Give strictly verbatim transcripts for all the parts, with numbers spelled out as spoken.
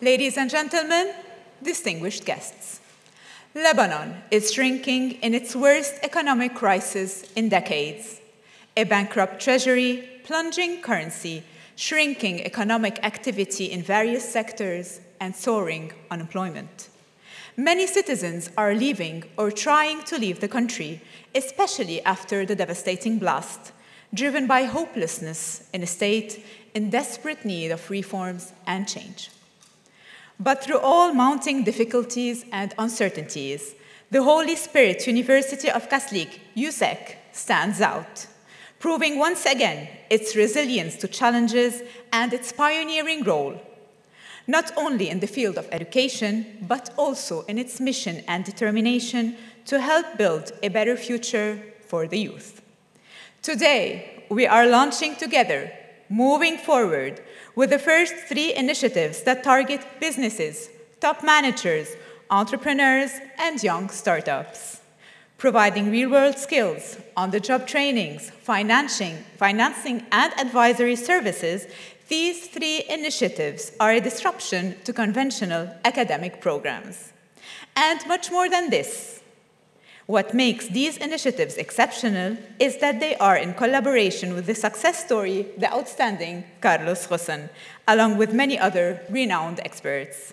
Ladies and gentlemen, distinguished guests, Lebanon is shrinking in its worst economic crisis in decades. A bankrupt treasury, plunging currency, shrinking economic activity in various sectors, and soaring unemployment. Many citizens are leaving or trying to leave the country, especially after the devastating blast, driven by hopelessness in a state in desperate need of reforms and change. But through all mounting difficulties and uncertainties, the Holy Spirit University of Kaslik, U S E C, stands out, proving once again its resilience to challenges and its pioneering role, not only in the field of education, but also in its mission and determination to help build a better future for the youth. Today, we are launching together, moving forward, with the first three initiatives that target businesses, top managers, entrepreneurs, and young startups, providing real-world skills, on-the-job trainings, financing, financing and advisory services. These three initiatives are a disruption to conventional academic programs. And much more than this. What makes these initiatives exceptional is that they are in collaboration with the success story, the outstanding Carlos Ghosn, along with many other renowned experts.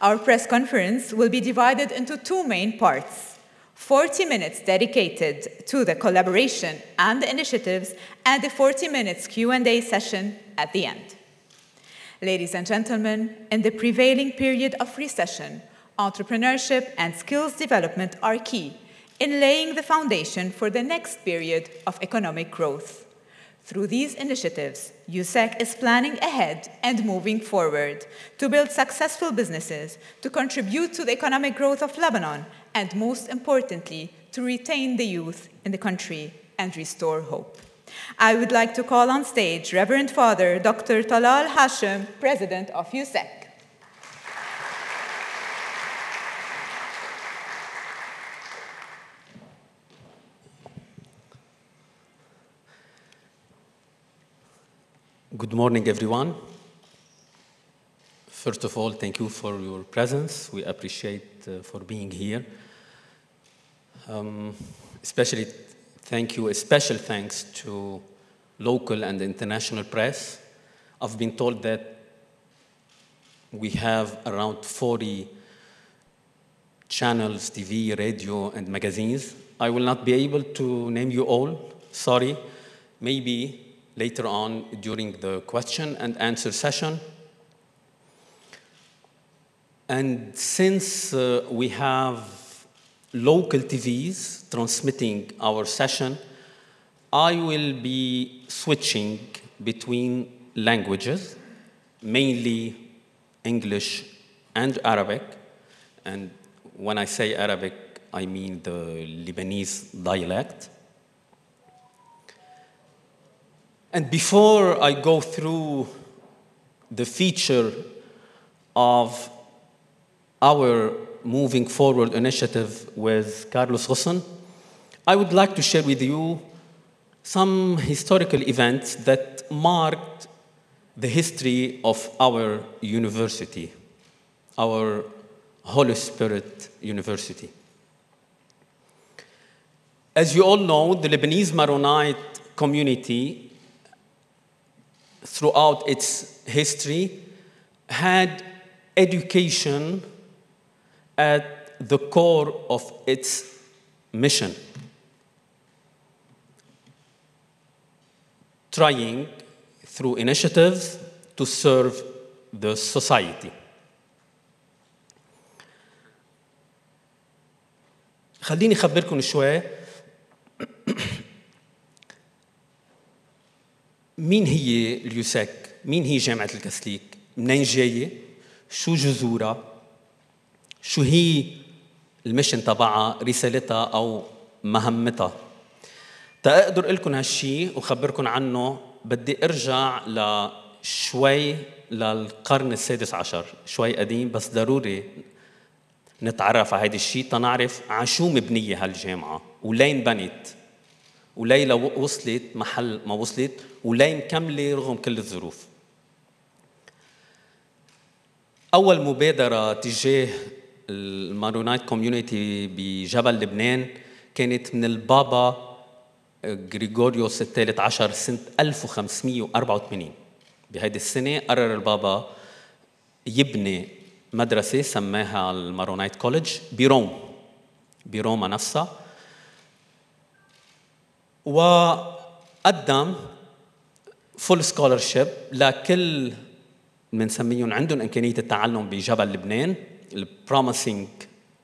Our press conference will be divided into two main parts, forty minutes dedicated to the collaboration and the initiatives, and a forty minutes Q and A session at the end. Ladies and gentlemen, in the prevailing period of recession, entrepreneurship and skills development are key in laying the foundation for the next period of economic growth. Through these initiatives, U S E C is planning ahead and moving forward to build successful businesses, to contribute to the economic growth of Lebanon, and most importantly, to retain the youth in the country and restore hope. I would like to call on stage Reverend Father Doctor Talal Hashem, President of U S E C. Good morning, everyone. First of all, thank you for your presence. We appreciate uh, for being here. Um, especially thank you, a special thanks to local and international press. I've been told that we have around forty channels, T V, radio, and magazines. I will not be able to name you all, sorry. Maybe later on during the question and answer session. And since uh, we have local T Vs transmitting our session, I will be switching between languages, mainly English and Arabic. And when I say Arabic, I mean the Lebanese dialect. And before I go through the feature of our Moving Forward initiative with Carlos Ghosn, I would like to share with you some historical events that marked the history of our university, our Holy Spirit University. As you all know, the Lebanese Maronite community throughout its history had education at the core of its mission, trying through initiatives to serve the society. خليني أخبركم شوي مين هي اليوسك؟ مين هي جامعة الكسليك؟ منين جاية؟ شو جذورها؟ شو هي المشن تبعها؟ رسالتها أو مهمتها؟ تقدر لكم هالشي وخبركم عنه. بدي أرجع لشوي للقرن السادس عشر، شوي قديم بس ضروري نتعرف على هيدا الشي تنعرف على شو مبنية هالجامعة ولين بنت وليلة وصلت محل ما وصلت ولين كملة رغم كل الظروف. أول مبادرة تجاه المارونايت كوميونيتي بجبل لبنان كانت من البابا غريغوريوس الثالث عشر سنة ألف وخمسمئة وأربعة وثمانين. بهيدي السنة قرر البابا يبني مدرسة سماها المارونايت كوليدج بروم بروما نفسها، وقدم فول سكولرشيب لكل منسميهم عندهم إمكانية التعلم بجبل لبنان، البروميسينج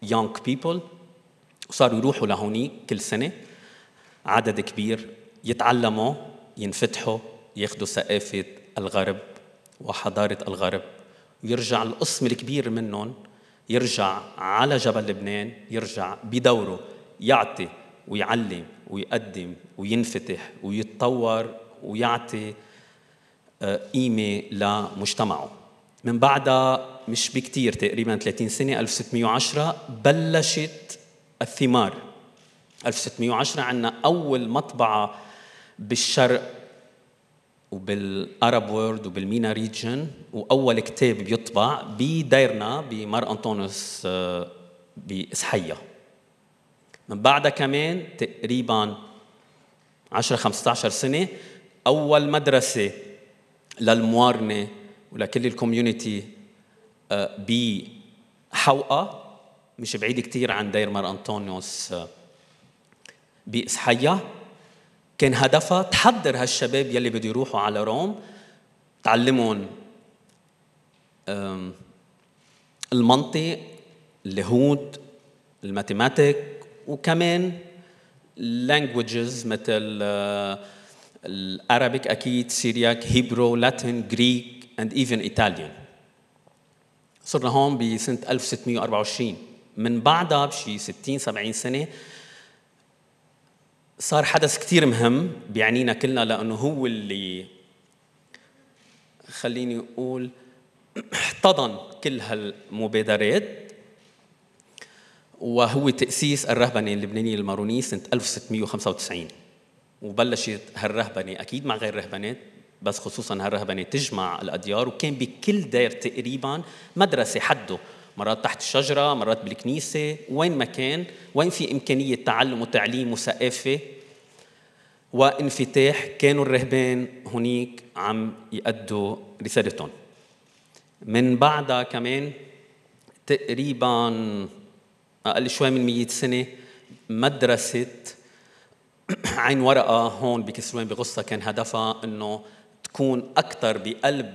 يونغ بيبل، وصاروا يروحوا لهونيك كل سنة عدد كبير يتعلموا، ينفتحوا، ياخذوا ثقافة الغرب وحضارة الغرب، ويرجع القسم الكبير منهم يرجع على جبل لبنان، يرجع بدوره يعطي ويعلم ويقدم وينفتح ويتطور ويعطي قيمة لمجتمعه. من بعدها مش بكتير، تقريباً ثلاثين سنة، ألف وستمئة وعشرة بلشت الثمار. ألف وستمئة وعشرة عندنا أول مطبعة بالشرق وبالأرب وورد وبالمينا ريجن، وأول كتاب بيطبع بديرنا بمار أنطونس بإسحية. من بعدها كمان تقريباً عشرة خمسة عشر سنة أول مدرسة للموارنة ولكل الكوميونيتي بحوقة مش بعيد كتير عن دير مار أنطونيوس بإسحية. كان هدفها تحضر هالشباب يلي بده يروحوا على روم، تعلمهم المنطق، اليهود، الماتيماتيك، وكمان لانجويجز مثل الأرابيك أكيد، سيرياك، هيبرو، لاتين، جريك and even إيطاليان. صرنا هون بسنة ألف وستمئة وأربعة وعشرين. من بعدها بشي ستين سبعين سنة صار حدث كتير مهم بيعنينا كلنا، لأنه هو اللي خليني أقول احتضن كل هالمبادرات، وهو تأسيس الرهبنة اللبنانية المارونية سنة ألف وستمئة وخمسة وتسعين. وبلشت هالرهبنة أكيد مع غير رهبنات، بس خصوصاً هالرهبنة تجمع الأديار، وكان بكل داير تقريباً مدرسة حده، مرات تحت الشجرة، مرات بالكنيسة، وين ما كان، وين في إمكانية تعلم وتعليم وثقافة وانفتاح كانوا الرهبان هنيك عم يأدوا رسالتهم. من بعدها كمان تقريباً أقل شوي من مئة سنة مدرسة عين ورقة هون بكسلوان بغصة، كان هدفها أنه تكون أكثر بقلب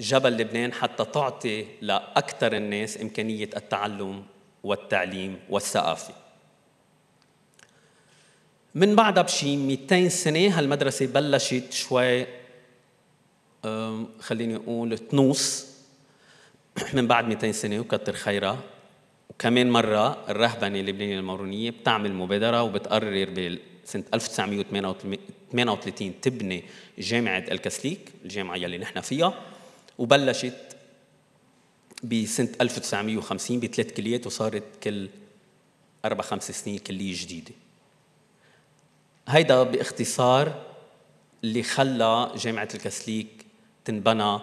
جبل لبنان حتى تعطي لأكثر الناس إمكانية التعلم والتعليم والثقافة. من بعدها بشي مئتين سنة هالمدرسة بلشت شوي خليني أقول تنوص من بعد مئتين سنة، وكتر خيرها. وكمان مرة الرهبنة اللبنانية المارونية بتعمل مبادرة وبتقرر بال سنة ألف وتسعمئة وثمانية وثلاثين تبني جامعة الكسليك، الجامعة يلي نحن فيها، وبلشت بسنة ألف وتسعمئة وخمسين بثلاث كليات، وصارت كل أربع خمس سنين كلية جديدة. هيدا باختصار اللي خلى جامعة الكسليك تنبنى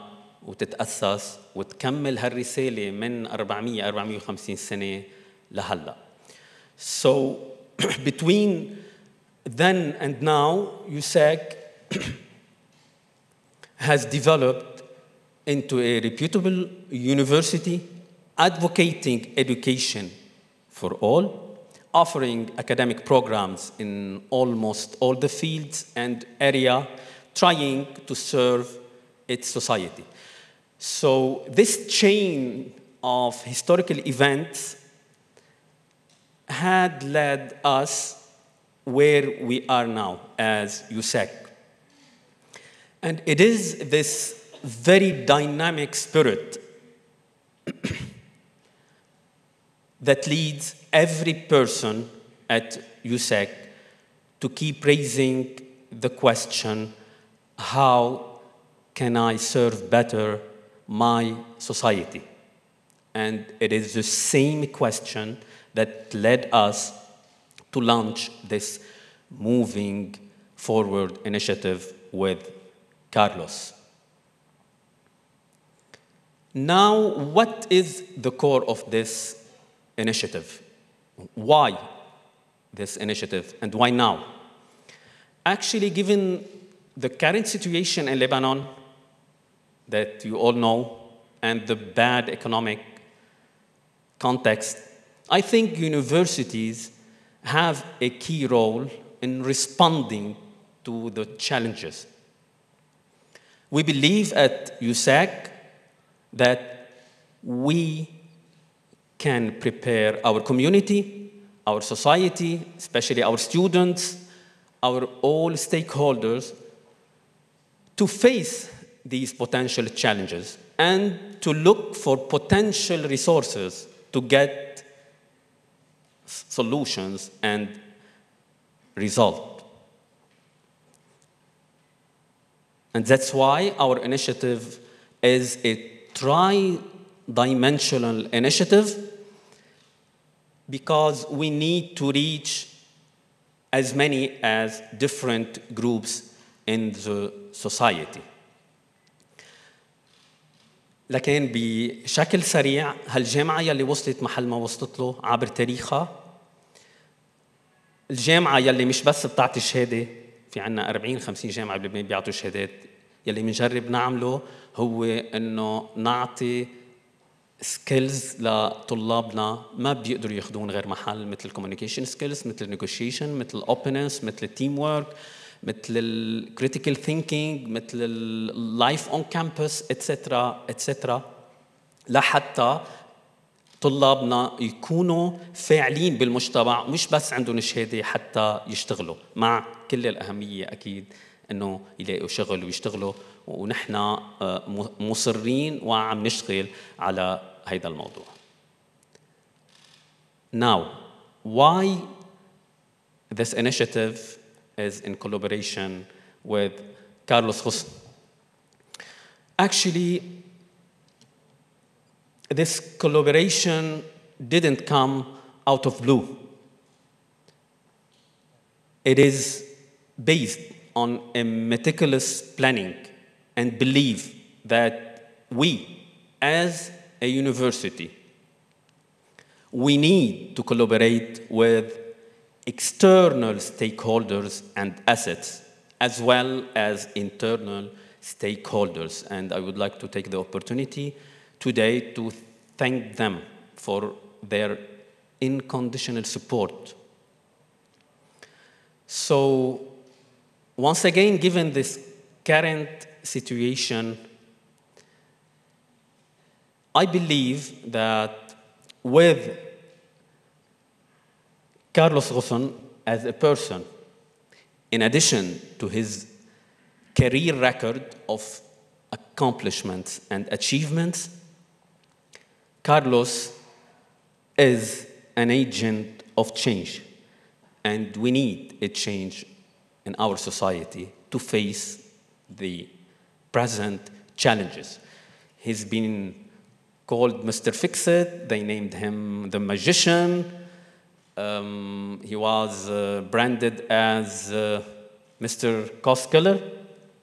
وتتأسس وتكمل هالرسالة من أربعمئة أربعمئة وخمسين سنة لهلا. So between then and now, U S A C has developed into a reputable university advocating education for all, offering academic programs in almost all the fields and area, trying to serve its society. So this chain of historical events had led us where we are now as U S A C. And it is this very dynamic spirit that leads every person at U S A C to keep raising the question, how can I serve better my society? And it is the same question that led us to launch this moving forward initiative with Carlos. Now, what is the core of this initiative? Why this initiative, and why now? Actually, given the current situation in Lebanon that you all know, and the bad economic context, I think universities have a key role in responding to the challenges. We believe at U S A C that we can prepare our community, our society, especially our students, our all stakeholders, to face these potential challenges and to look for potential resources to get solutions and result. And that's why our initiative is a tri-dimensional initiative, because we need to reach as many as different groups in the society. لكن بشكل سريع هالجامعة يلي وصلت محل ما وصلت له عبر تاريخها، الجامعة يلي مش بس بتعطي شهادة، في عنا أربعين خمسين جامعة بلبنان بيعطوا شهادات. يلي منجرب نعمله هو إنه نعطي سكيلز لطلابنا ما بيقدروا ياخذون غير محل، مثل الكوميونيكيشن سكيلز، مثل النيغوشيشن، مثل الأوبننس، مثل التيم وورك، مثل الكريتيكال ثينكينج، مثل اللايف اون كامبس، اتسترا اتسترا، لحتى طلابنا يكونوا فاعلين بالمجتمع، مش بس عندهم شهاده حتى يشتغلوا، مع كل الاهميه اكيد انه يلاقوا شغل ويشتغلوا، ونحن مصرين وعم نشتغل على هذا الموضوع. Now, why this initiative is in collaboration with Carlos Ghosn? Actually, this collaboration didn't come out of blue. It is based on a meticulous planning and belief that we, as a university, we need to collaborate with external stakeholders and assets, as well as internal stakeholders. And I would like to take the opportunity today to thank them for their unconditional support. So, once again, given this current situation, I believe that with Carlos Ghosn as a person, in addition to his career record of accomplishments and achievements, Carlos is an agent of change, and we need a change in our society to face the present challenges. He's been called Mister Fix-It, they named him the magician, um, he was uh, branded as uh, Mister Cost Killer.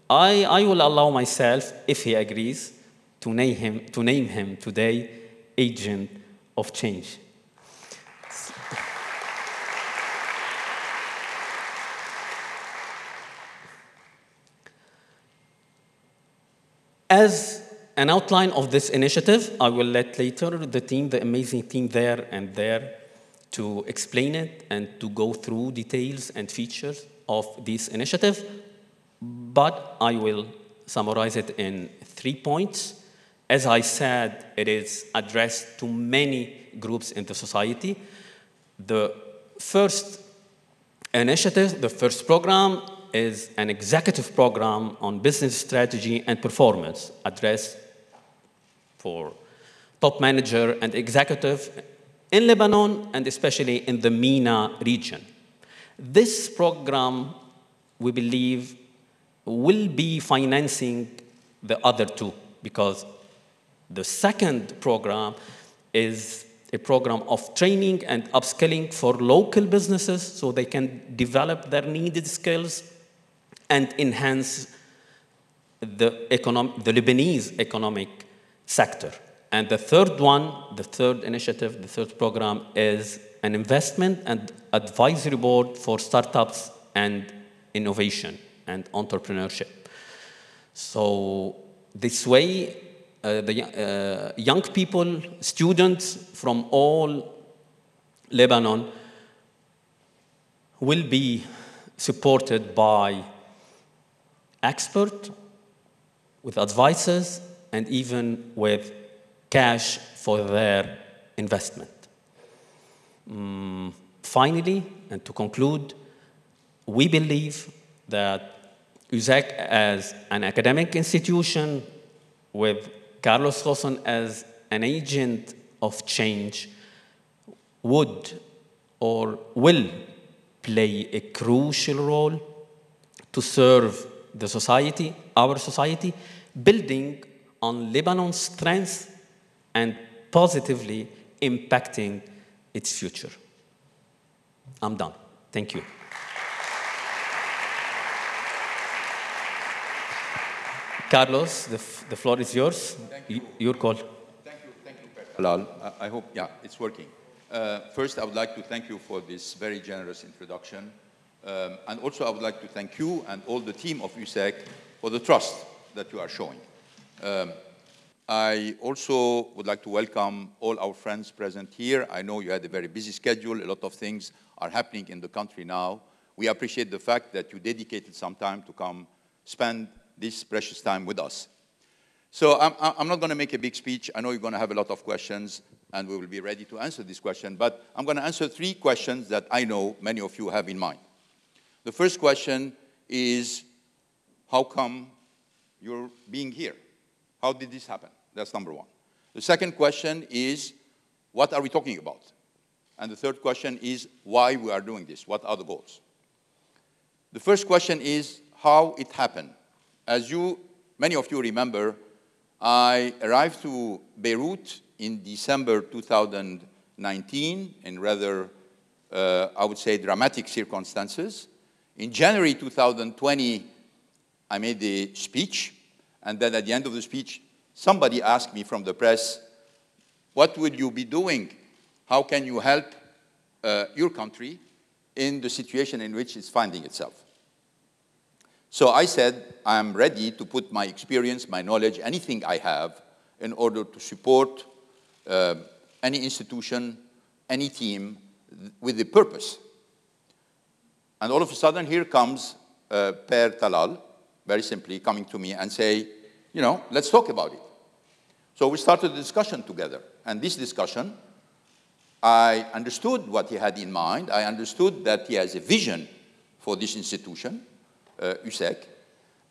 I, I will allow myself, if he agrees, to name him, to name him today Agent of Change. As an outline of this initiative, I will let later the team, the amazing team there and there, to explain it and to go through details and features of this initiative. But I will summarize it in three points. As I said, it is addressed to many groups in the society. The first initiative, the first program, is an executive program on business strategy and performance, addressed for top manager and executive in Lebanon, and especially in the MENA region. This program, we believe, will be financing the other two, because the second program is a program of training and upskilling for local businesses so they can develop their needed skills and enhance the, economic, the Lebanese economic sector. And the third one, the third initiative, the third program is an investment and advisory board for startups and innovation and entrepreneurship. So this way, uh, the uh, young people, students from all Lebanon will be supported by experts, with advisors, and even with cash for their investment. Mm, finally, and to conclude, we believe that U S A C as an academic institution with Carlos Ghosn as an agent of change would or will play a crucial role to serve the society, our society, building on Lebanon's strengths and positively impacting its future. I'm done. Thank you. Carlos, the, f the floor is yours. Thank you. Your call. Thank you, thank you, Talal. I hope, yeah, it's working. Uh, first, I would like to thank you for this very generous introduction. Um, and also, I would like to thank you and all the team of U S A C for the trust that you are showing. Um, I also would like to welcome all our friends present here. I know you had a very busy schedule. A lot of things are happening in the country now. We appreciate the fact that you dedicated some time to come spend this precious time with us. So I'm, I'm not going to make a big speech. I know you're going to have a lot of questions, and we will be ready to answer this question. But I'm going to answer three questions that I know many of you have in mind. The first question is, how come you're being here? How did this happen? That's number one. The second question is, what are we talking about? And the third question is, why we are doing this? What are the goals? The first question is, how it happened. As you, many of you remember, I arrived to Beirut in December two thousand nineteen in rather, uh, I would say, dramatic circumstances. In January two thousand twenty, I made a speech, and then at the end of the speech, somebody asked me from the press, what will you be doing? How can you help uh, your country in the situation in which it's finding itself? So I said, I'm ready to put my experience, my knowledge, anything I have, in order to support uh, any institution, any team, with a purpose. And all of a sudden, here comes uh, Per Talal, very simply coming to me and say, you know, let's talk about it. So we started a discussion together. And this discussion, I understood what he had in mind. I understood that he has a vision for this institution, uh, U S A C.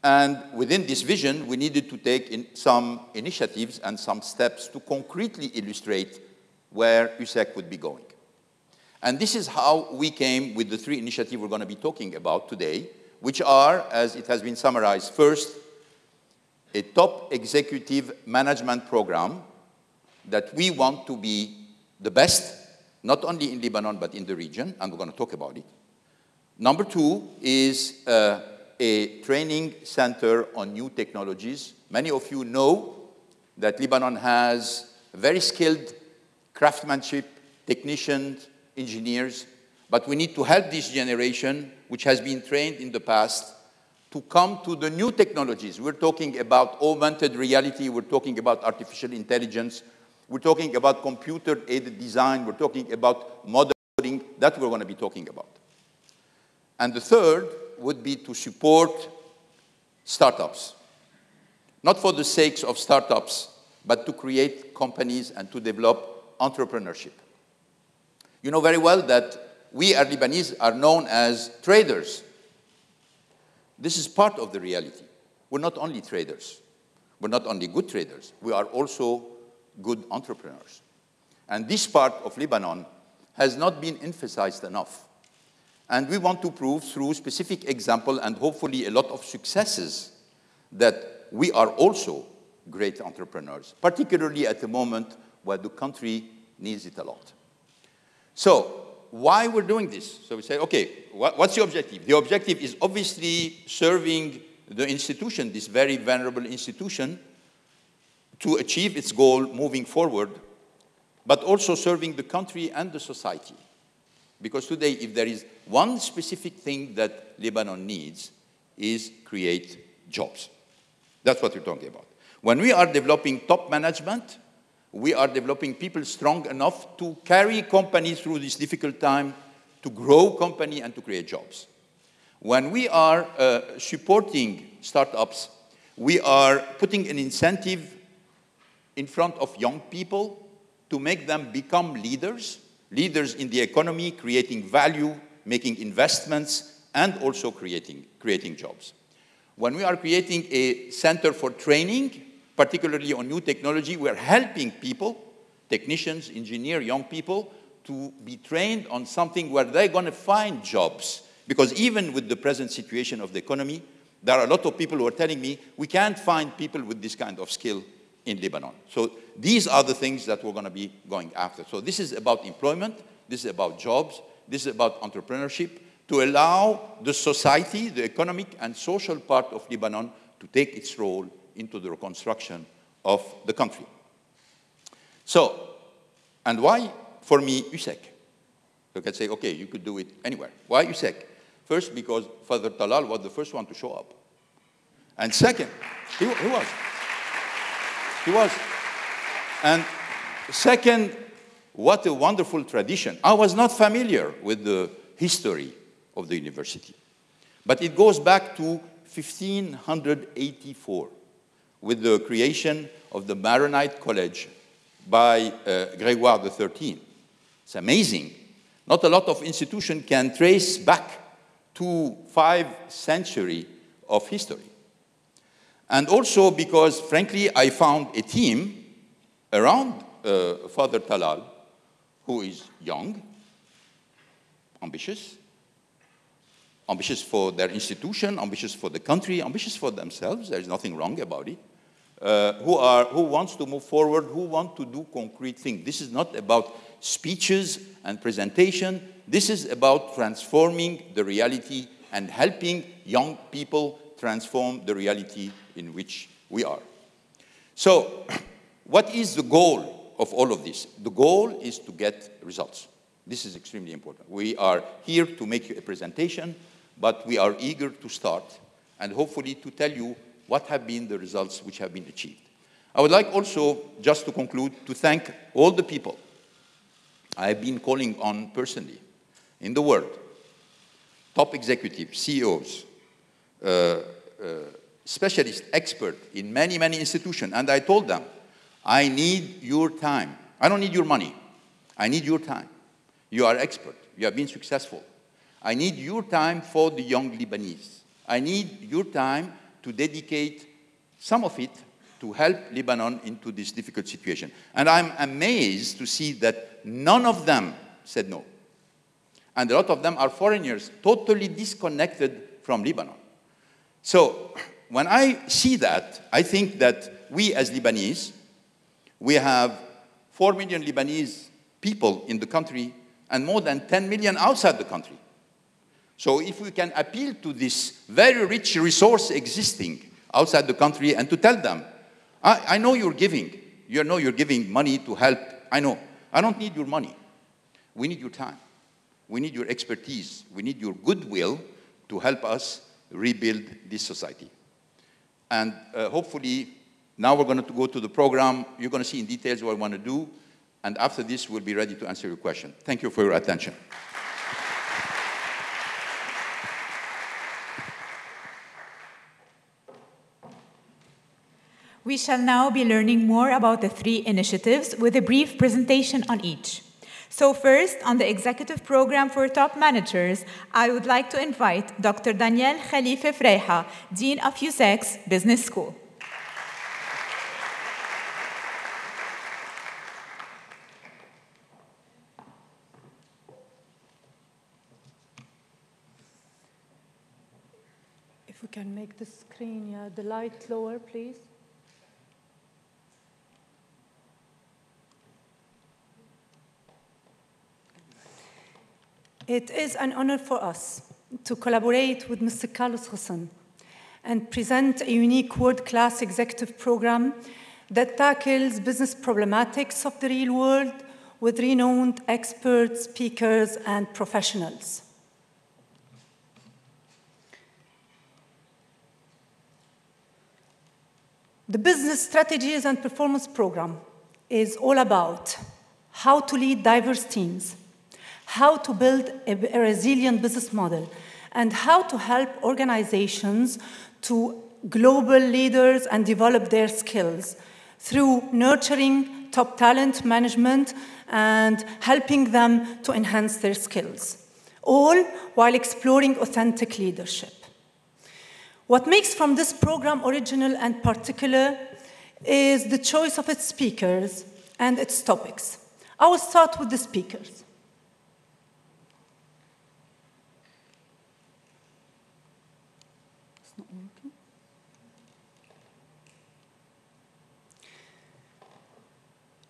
And within this vision, we needed to take in some initiatives and some steps to concretely illustrate where U S A C would be going. And this is how we came with the three initiatives we're going to be talking about today, which are, as it has been summarized, first, a top executive management program that we want to be the best, not only in Lebanon, but in the region, and we're going to talk about it. Number two is uh, a training center on new technologies. Many of you know that Lebanon has very skilled craftsmanship, technicians, engineers, but we need to help this generation, which has been trained in the past, to come to the new technologies. We're talking about augmented reality, we're talking about artificial intelligence, we're talking about computer-aided design, we're talking about modeling, that we're going to be talking about. And the third would be to support startups. Not for the sakes of startups, but to create companies and to develop entrepreneurship. You know very well that we, as Lebanese, are known as traders. This is part of the reality. We're not only traders. We're not only good traders. We are also good entrepreneurs. And this part of Lebanon has not been emphasized enough. And we want to prove through specific example and hopefully a lot of successes that we are also great entrepreneurs, particularly at the moment where the country needs it a lot. So, why we're doing this? So we say, okay, what, what's the objective? The objective is obviously serving the institution, this very venerable institution, to achieve its goal moving forward, but also serving the country and the society. Because today, if there is one specific thing that Lebanon needs, is create jobs. That's what we're talking about. When we are developing top management, we are developing people strong enough to carry companies through this difficult time, to grow company and to create jobs. When we are uh, supporting startups, we are putting an incentive in front of young people to make them become leaders, leaders in the economy, creating value, making investments, and also creating, creating jobs. When we are creating a center for training, particularly on new technology, we are helping people, technicians, engineers, young people, to be trained on something where they're going to find jobs. Because even with the present situation of the economy, there are a lot of people who are telling me, we can't find people with this kind of skill in Lebanon. So these are the things that we're going to be going after. So this is about employment, this is about jobs, this is about entrepreneurship, to allow the society, the economic and social part of Lebanon to take its role into the reconstruction of the country. So, and why, for me, U S E C? You can say, okay, you could do it anywhere. Why U S E C? First, because Father Talal was the first one to show up. And second, he, he was. He was. And second, what a wonderful tradition. I was not familiar with the history of the university. But it goes back to fifteen eighty-four, with the creation of the Maronite College by uh, Grégoire the thirteenth. It's amazing. Not a lot of institutions can trace back to five centuries of history. And also because, frankly, I found a team around uh, Father Talal, who is young, ambitious, ambitious for their institution, ambitious for the country, ambitious for themselves. There is nothing wrong about it. Uh, who, are, who wants to move forward, who want to do concrete things. This is not about speeches and presentation. This is about transforming the reality and helping young people transform the reality in which we are. So, what is the goal of all of this? The goal is to get results. This is extremely important. We are here to make you a presentation, but we are eager to start and hopefully to tell you what have been the results which have been achieved. I would like also, just to conclude, to thank all the people I have been calling on personally in the world, top executives, C E Os, uh, uh, specialists, experts in many, many institutions, and I told them, I need your time. I don't need your money. I need your time. You are expert. You have been successful. I need your time for the young Lebanese. I need your time to dedicate some of it to help Lebanon into this difficult situation. And I'm amazed to see that none of them said no. And a lot of them are foreigners, totally disconnected from Lebanon. So when I see that, I think that we as Lebanese, we have four million Lebanese people in the country and more than ten million outside the country. So if we can appeal to this very rich resource existing outside the country and to tell them, I, I know you're giving. You know you're giving money to help. I know. I don't need your money. We need your time. We need your expertise. We need your goodwill to help us rebuild this society. And uh, hopefully, now we're going to go to the program. You're going to see in details what I want to do. And after this, we'll be ready to answer your question. Thank you for your attention. We shall now be learning more about the three initiatives with a brief presentation on each. So first, on the executive program for top managers, I would like to invite Doctor Danielle Khalife-Freyha, Dean of U S E C's Business School. If we can make the screen, yeah, the light lower, please. It is an honor for us to collaborate with Mister Carlos Ghosn and present a unique world-class executive program that tackles business problematics of the real world with renowned experts, speakers, and professionals. The Business Strategies and Performance Program is all about how to lead diverse teams, how to build a resilient business model, and how to help organizations to global leaders and develop their skills through nurturing top talent management and helping them to enhance their skills, all while exploring authentic leadership. What makes from this program original and particular is the choice of its speakers and its topics. I will start with the speakers. It's not working.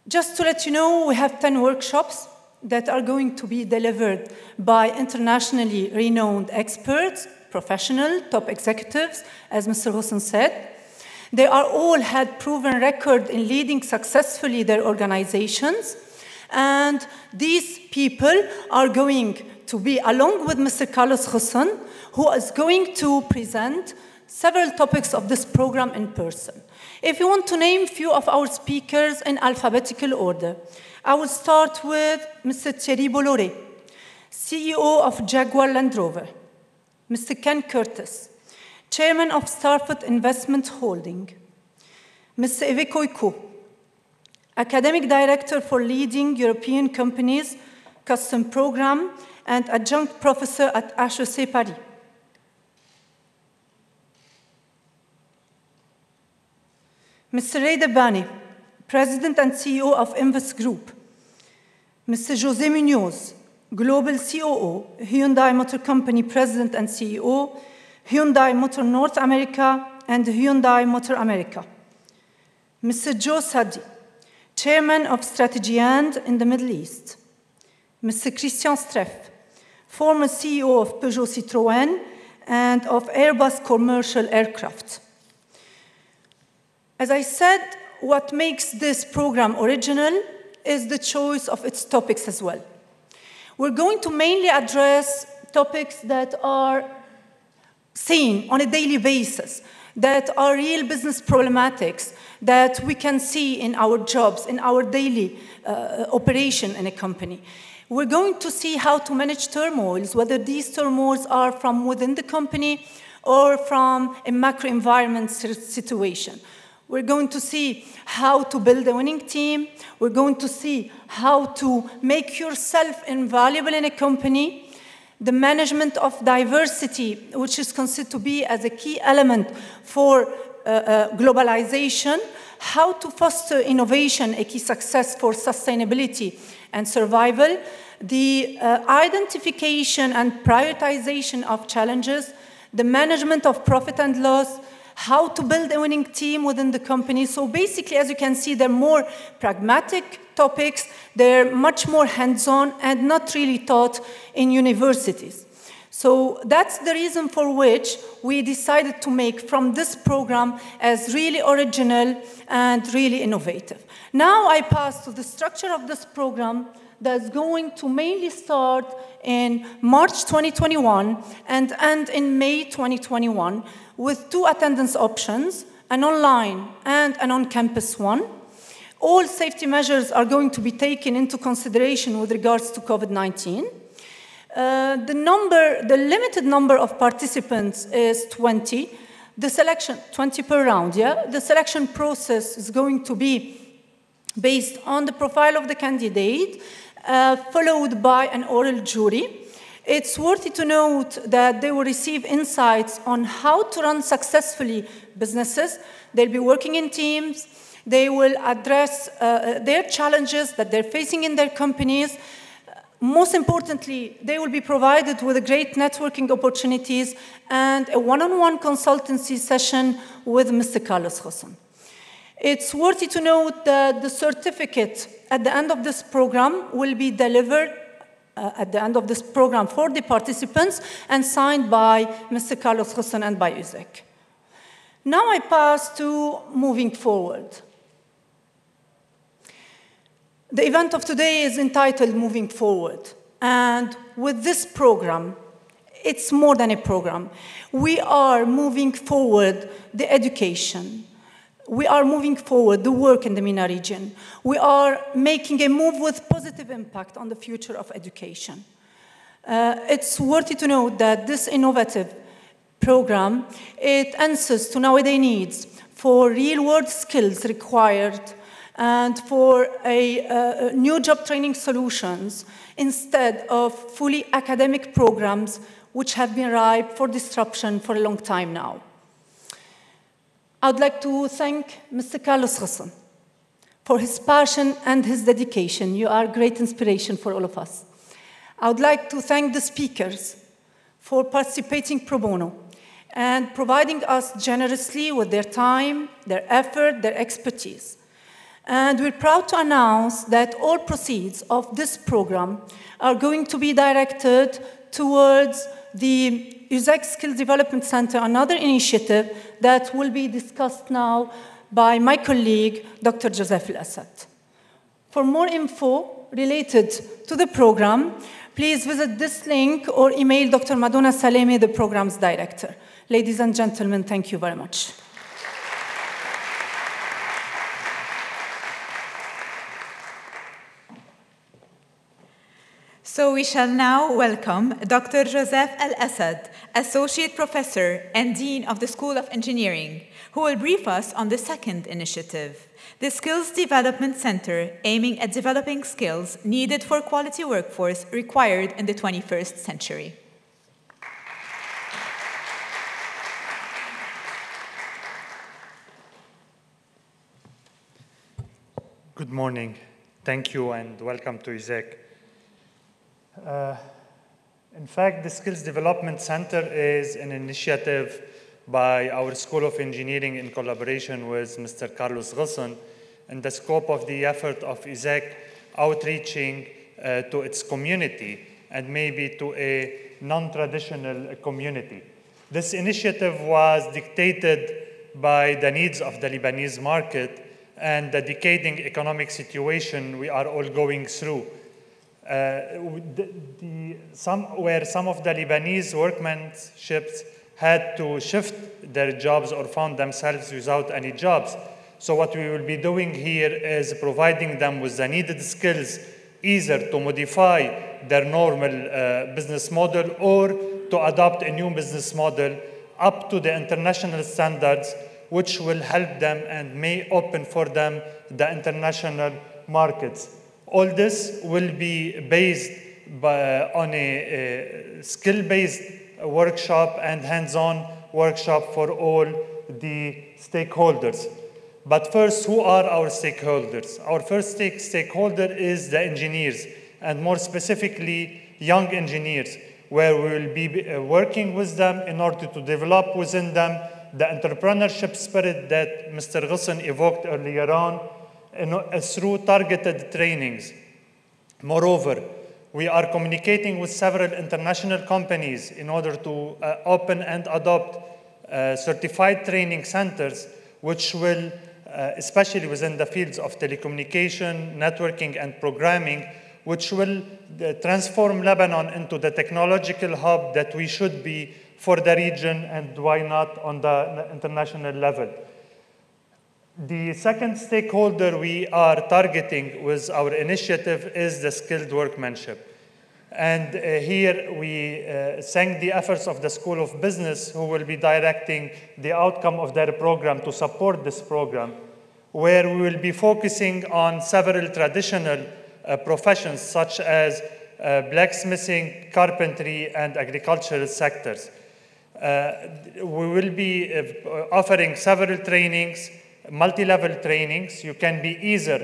Just to let you know, we have ten workshops that are going to be delivered by internationally renowned experts, professional, top executives, as Mister Ghosn said. They are all had proven record in leading successfully their organizations. And these people are going to be, along with Mister Carlos Ghosn, who is going to present several topics of this program in person. If you want to name a few of our speakers in alphabetical order, I will start with Mister Thierry Bolloré, C E O of Jaguar Land Rover, Mister Ken Curtis, Chairman of Starford Investment Holding, Miz Eve Koyko, Academic Director for Leading European Companies, Custom Program, and Adjunct Professor at H E C Paris. Mister Ray DeBani, President and C E O of Invus Group. Mister Jose Munoz, Global C O O, Hyundai Motor Company President and C E O, Hyundai Motor North America, and Hyundai Motor America. Mister Joe Sadi, Chairman of Strategy and in the Middle East. Mister Christian Streff, former C E O of Peugeot Citroën and of Airbus Commercial Aircraft. As I said, what makes this program original is the choice of its topics as well. We're going to mainly address topics that are seen on a daily basis, that are real business problematics that we can see in our jobs, in our daily uh, operation in a company. We're going to see how to manage turmoils, whether these turmoils are from within the company or from a macro environment situation. We're going to see how to build a winning team. We're going to see how to make yourself invaluable in a company. The management of diversity, which is considered to be as a key element for uh, uh, globalization, how to foster innovation, a key success for sustainability and survival, the uh, identification and prioritization of challenges, the management of profit and loss, how to build a winning team within the company. So basically, as you can see, they're more pragmatic topics. They're much more hands-on and not really taught in universities. So that's the reason for which we decided to make from this program as really original and really innovative. Now I pass to the structure of this program that's going to mainly start in March twenty twenty-one and end in May twenty twenty-one with two attendance options, an online and an on-campus one. All safety measures are going to be taken into consideration with regards to COVID nineteen. Uh, the number, the limited number of participants is twenty. The selection, twenty per round, yeah? The selection process is going to be based on the profile of the candidate, uh, followed by an oral jury. It's worthy to note that they will receive insights on how to run successfully businesses. They'll be working in teams. They will address uh, their challenges that they're facing in their companies. Most importantly, they will be provided with a great networking opportunities and a one-on-one consultancy session with Mister Carlos Ghosn. It's worthy to note that the certificate at the end of this program will be delivered Uh, at the end of this program for the participants and signed by Mister Carlos Ghosn and by U S E C. Now I pass to moving forward. The event of today is entitled Moving Forward. And with this program, it's more than a program. We are moving forward the education. We are moving forward the work in the MENA region. We are making a move with positive impact on the future of education. Uh, it's worthy to note that this innovative program, it answers to nowadays needs for real-world skills required and for a uh, new job training solutions instead of fully academic programs which have been ripe for disruption for a long time now. I would like to thank Mister Carlos Ghosn for his passion and his dedication. You are a great inspiration for all of us. I would like to thank the speakers for participating pro bono and providing us generously with their time, their effort, their expertise. And we're proud to announce that all proceeds of this program are going to be directed towards the U S A C Skills Development Center, another initiative that will be discussed now by my colleague, Doctor Joseph Al-Assad. For more info related to the program, please visit this link or email Doctor Madonna Salemi, the program's director. Ladies and gentlemen, thank you very much. So we shall now welcome Doctor Joseph Al-Assad, Associate Professor and Dean of the School of Engineering, who will brief us on the second initiative, the Skills Development Center, aiming at developing skills needed for quality workforce required in the twenty-first century. Good morning. Thank you and welcome to I S A C. Uh, in fact, the Skills Development Center is an initiative by our School of Engineering in collaboration with Mister Carlos Ghosn in the scope of the effort of I S A C outreaching uh, to its community and maybe to a non-traditional community. This initiative was dictated by the needs of the Lebanese market and the decaying economic situation we are all going through. Uh, the, the, some, where some of the Lebanese workmanships had to shift their jobs or found themselves without any jobs. So what we will be doing here is providing them with the needed skills, either to modify their normal uh, business model or to adopt a new business model up to the international standards, which will help them and may open for them the international markets. All this will be based by, on a, a skill-based workshop and hands-on workshop for all the stakeholders. But first, who are our stakeholders? Our first stake, stakeholder is the engineers, and more specifically, young engineers, where we will be working with them in order to develop within them the entrepreneurship spirit that Mister Ghosn evoked earlier on, through targeted trainings. Moreover, we are communicating with several international companies in order to uh, open and adopt uh, certified training centers, which will, uh, especially within the fields of telecommunication, networking, and programming, which will uh, transform Lebanon into the technological hub that we should be for the region, and why not on the international level. The second stakeholder we are targeting with our initiative is the skilled workmanship. And uh, here we uh, thank the efforts of the School of Business, who will be directing the outcome of their program to support this program, where we will be focusing on several traditional uh, professions such as uh, blacksmithing, carpentry, and agricultural sectors. Uh, we will be uh, offering several trainings, multi-level trainings. You can be either,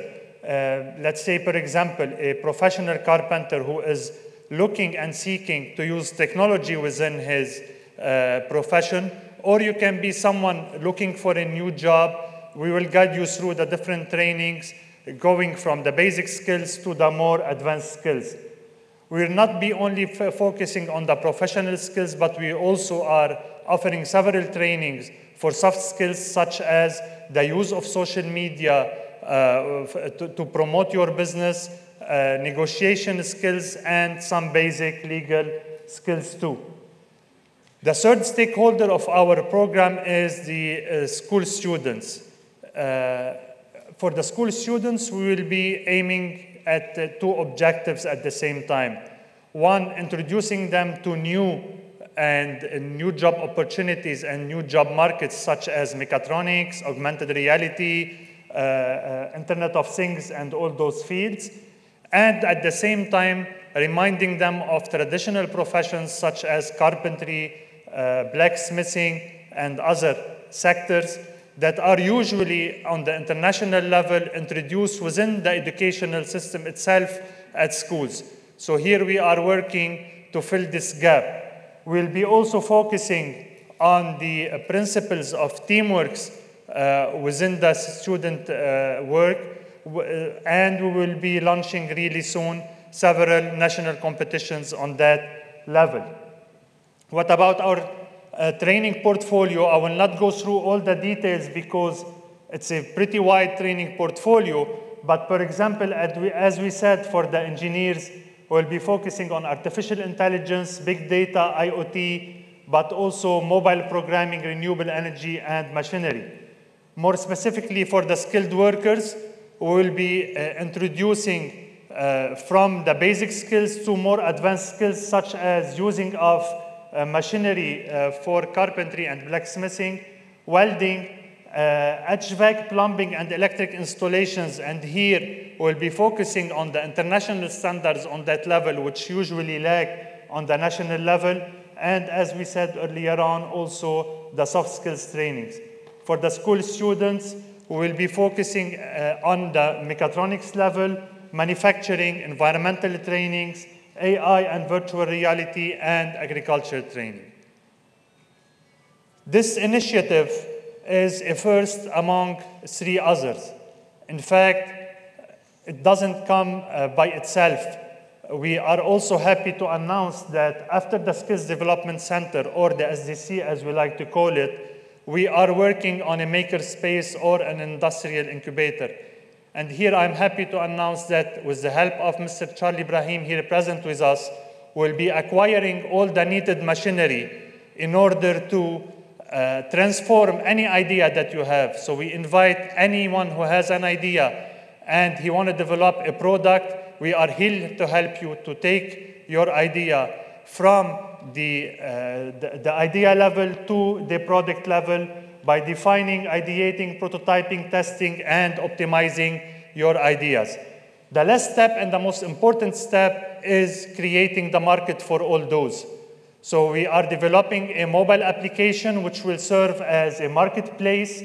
uh, let's say, for example, a professional carpenter who is looking and seeking to use technology within his uh, profession, or you can be someone looking for a new job. We will guide you through the different trainings, going from the basic skills to the more advanced skills. We will not be only focusing on the professional skills, but we also are offering several trainings for soft skills such as the use of social media, uh, to, to promote your business, uh, negotiation skills, and some basic legal skills too. The third stakeholder of our program is the uh, school students. Uh, for the school students, we will be aiming at uh, two objectives at the same time. One, introducing them to new and uh, new job opportunities and new job markets such as mechatronics, augmented reality, uh, uh, Internet of Things, and all those fields. And at the same time, reminding them of traditional professions such as carpentry, uh, blacksmithing, and other sectors that are usually, on the international level, introduced within the educational system itself at schools. So here we are working to fill this gap. We'll be also focusing on the uh, principles of teamwork uh, within the student uh, work, w uh, and we will be launching really soon several national competitions on that level. What about our uh, training portfolio? I will not go through all the details because it's a pretty wide training portfolio, but for example, as we, as we said, for the engineers, we'll be focusing on artificial intelligence, big data, I O T, but also mobile programming, renewable energy, and machinery. More specifically for the skilled workers, we will be uh, introducing Uh, from the basic skills to more advanced skills such as using of uh, machinery uh, for carpentry and blacksmithing, welding, uh, H V A C, plumbing, and electric installations. And here we'll be focusing on the international standards on that level, which usually lag on the national level. And as we said earlier on, also the soft skills trainings. For the school students, we will be focusing uh, on the mechatronics level, manufacturing, environmental trainings, A I and virtual reality, and agriculture training. This initiative is a first among three others. In fact, it doesn't come uh, by itself. We are also happy to announce that after the Skills Development Center, or the S D C as we like to call it, we are working on a makerspace or an industrial incubator. And here I'm happy to announce that with the help of Mister Charlie Ibrahim here present with us, we'll be acquiring all the needed machinery in order to uh, transform any idea that you have. So we invite anyone who has an idea and he wants to develop a product, we are here to help you to take your idea from the, uh, the, the idea level to the product level, by defining, ideating, prototyping, testing, and optimizing your ideas. The last step and the most important step is creating the market for all those. So we are developing a mobile application which will serve as a marketplace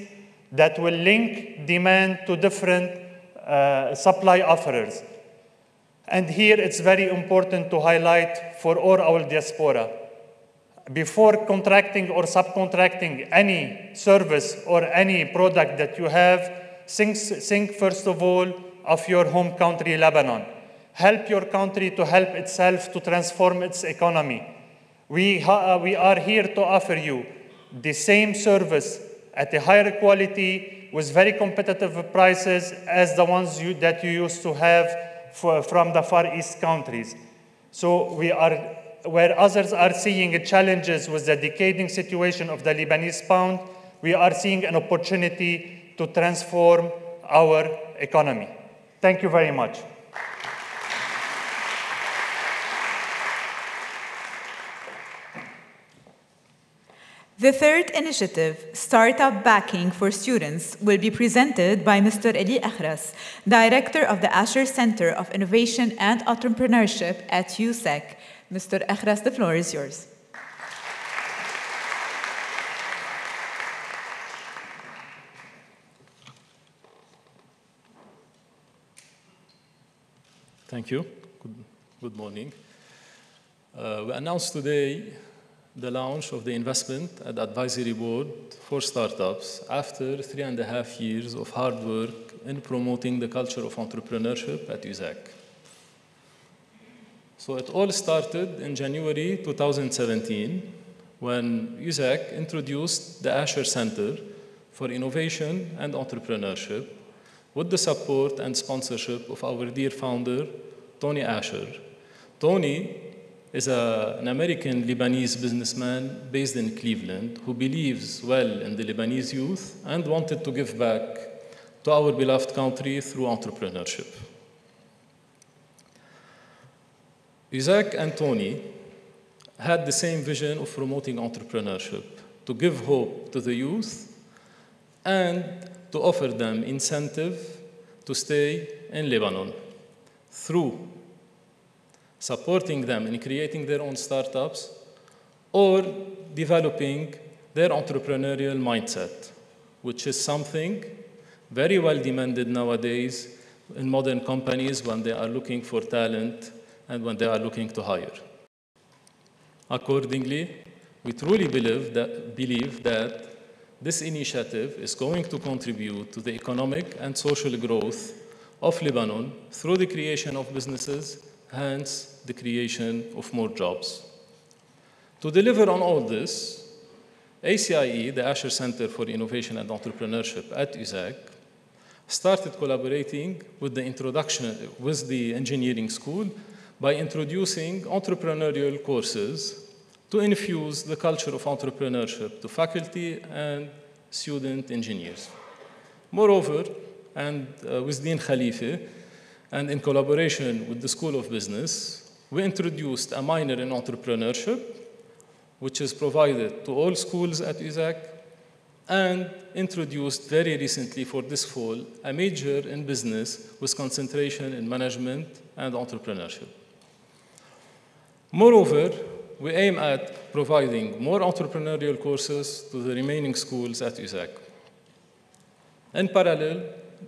that will link demand to different uh, supply offerers. And here it's very important to highlight for all our diaspora, before contracting or subcontracting any service or any product that you have, think, think first of all of your home country, Lebanon. Help your country to help itself to transform its economy. We, ha we are here to offer you the same service at a higher quality with very competitive prices as the ones you, that you used to have for, from the Far East countries. So we are... Where others are seeing challenges with the decaying situation of the Lebanese pound, we are seeing an opportunity to transform our economy. Thank you very much. The third initiative, Startup Backing for Students, will be presented by Mister Eli Akhras, Director of the Asher Center of Innovation and Entrepreneurship at U S E C. Mister Akhras, the floor is yours. Thank you. Good, good morning. Uh, we announced today the launch of the Investment and Advisory Board for Startups after three and a half years of hard work in promoting the culture of entrepreneurship at U S E C. So it all started in January two thousand seventeen when U S E C introduced the Asher Center for Innovation and Entrepreneurship with the support and sponsorship of our dear founder, Tony Asher. Tony is a, an American-Lebanese businessman based in Cleveland who believes well in the Lebanese youth and wanted to give back to our beloved country through entrepreneurship. Isaac and Tony had the same vision of promoting entrepreneurship, to give hope to the youth and to offer them incentive to stay in Lebanon through supporting them in creating their own startups or developing their entrepreneurial mindset, which is something very well demanded nowadays in modern companies when they are looking for talent and when they are looking to hire. Accordingly, we truly believe that, believe that this initiative is going to contribute to the economic and social growth of Lebanon through the creation of businesses, hence the creation of more jobs. To deliver on all this, A C I E, the Asher Center for Innovation and Entrepreneurship at U S A C, started collaborating with the introduction with the engineering school by introducing entrepreneurial courses to infuse the culture of entrepreneurship to faculty and student engineers. Moreover, and uh, with Danielle Khalife, and in collaboration with the School of Business, we introduced a minor in entrepreneurship, which is provided to all schools at U S A C, and introduced very recently for this fall a major in business with concentration in management and entrepreneurship. Moreover, we aim at providing more entrepreneurial courses to the remaining schools at U S A C. In parallel,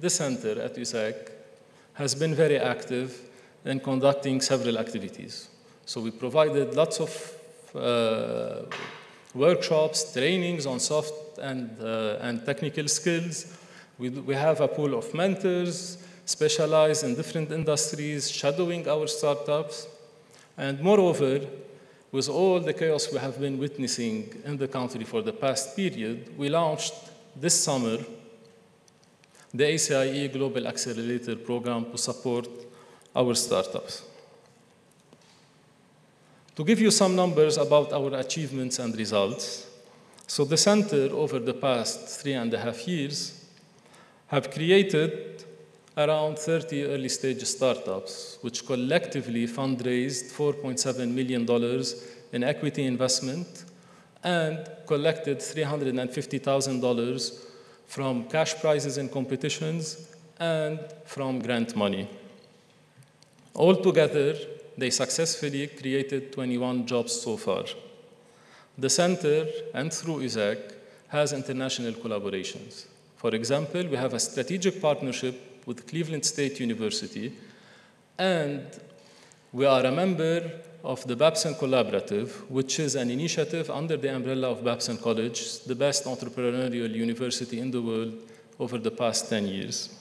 the center at U S A C has been very active in conducting several activities. So we provided lots of uh, workshops, trainings on soft and, uh, and technical skills. We, we have a pool of mentors, specialized in different industries, shadowing our startups. And moreover, with all the chaos we have been witnessing in the country for the past period, we launched this summer the A C I E Global Accelerator Program to support our startups. To give you some numbers about our achievements and results, so the center over the past three and a half years have created around thirty early stage startups, which collectively fundraised four point seven million dollars in equity investment and collected three hundred fifty thousand dollars from cash prizes in competitions and from grant money. Altogether, they successfully created twenty-one jobs so far. The center, and through U S A C, has international collaborations. For example, we have a strategic partnership with Cleveland State University, and we are a member of the Babson Collaborative, which is an initiative under the umbrella of Babson College, the best entrepreneurial university in the world over the past ten years.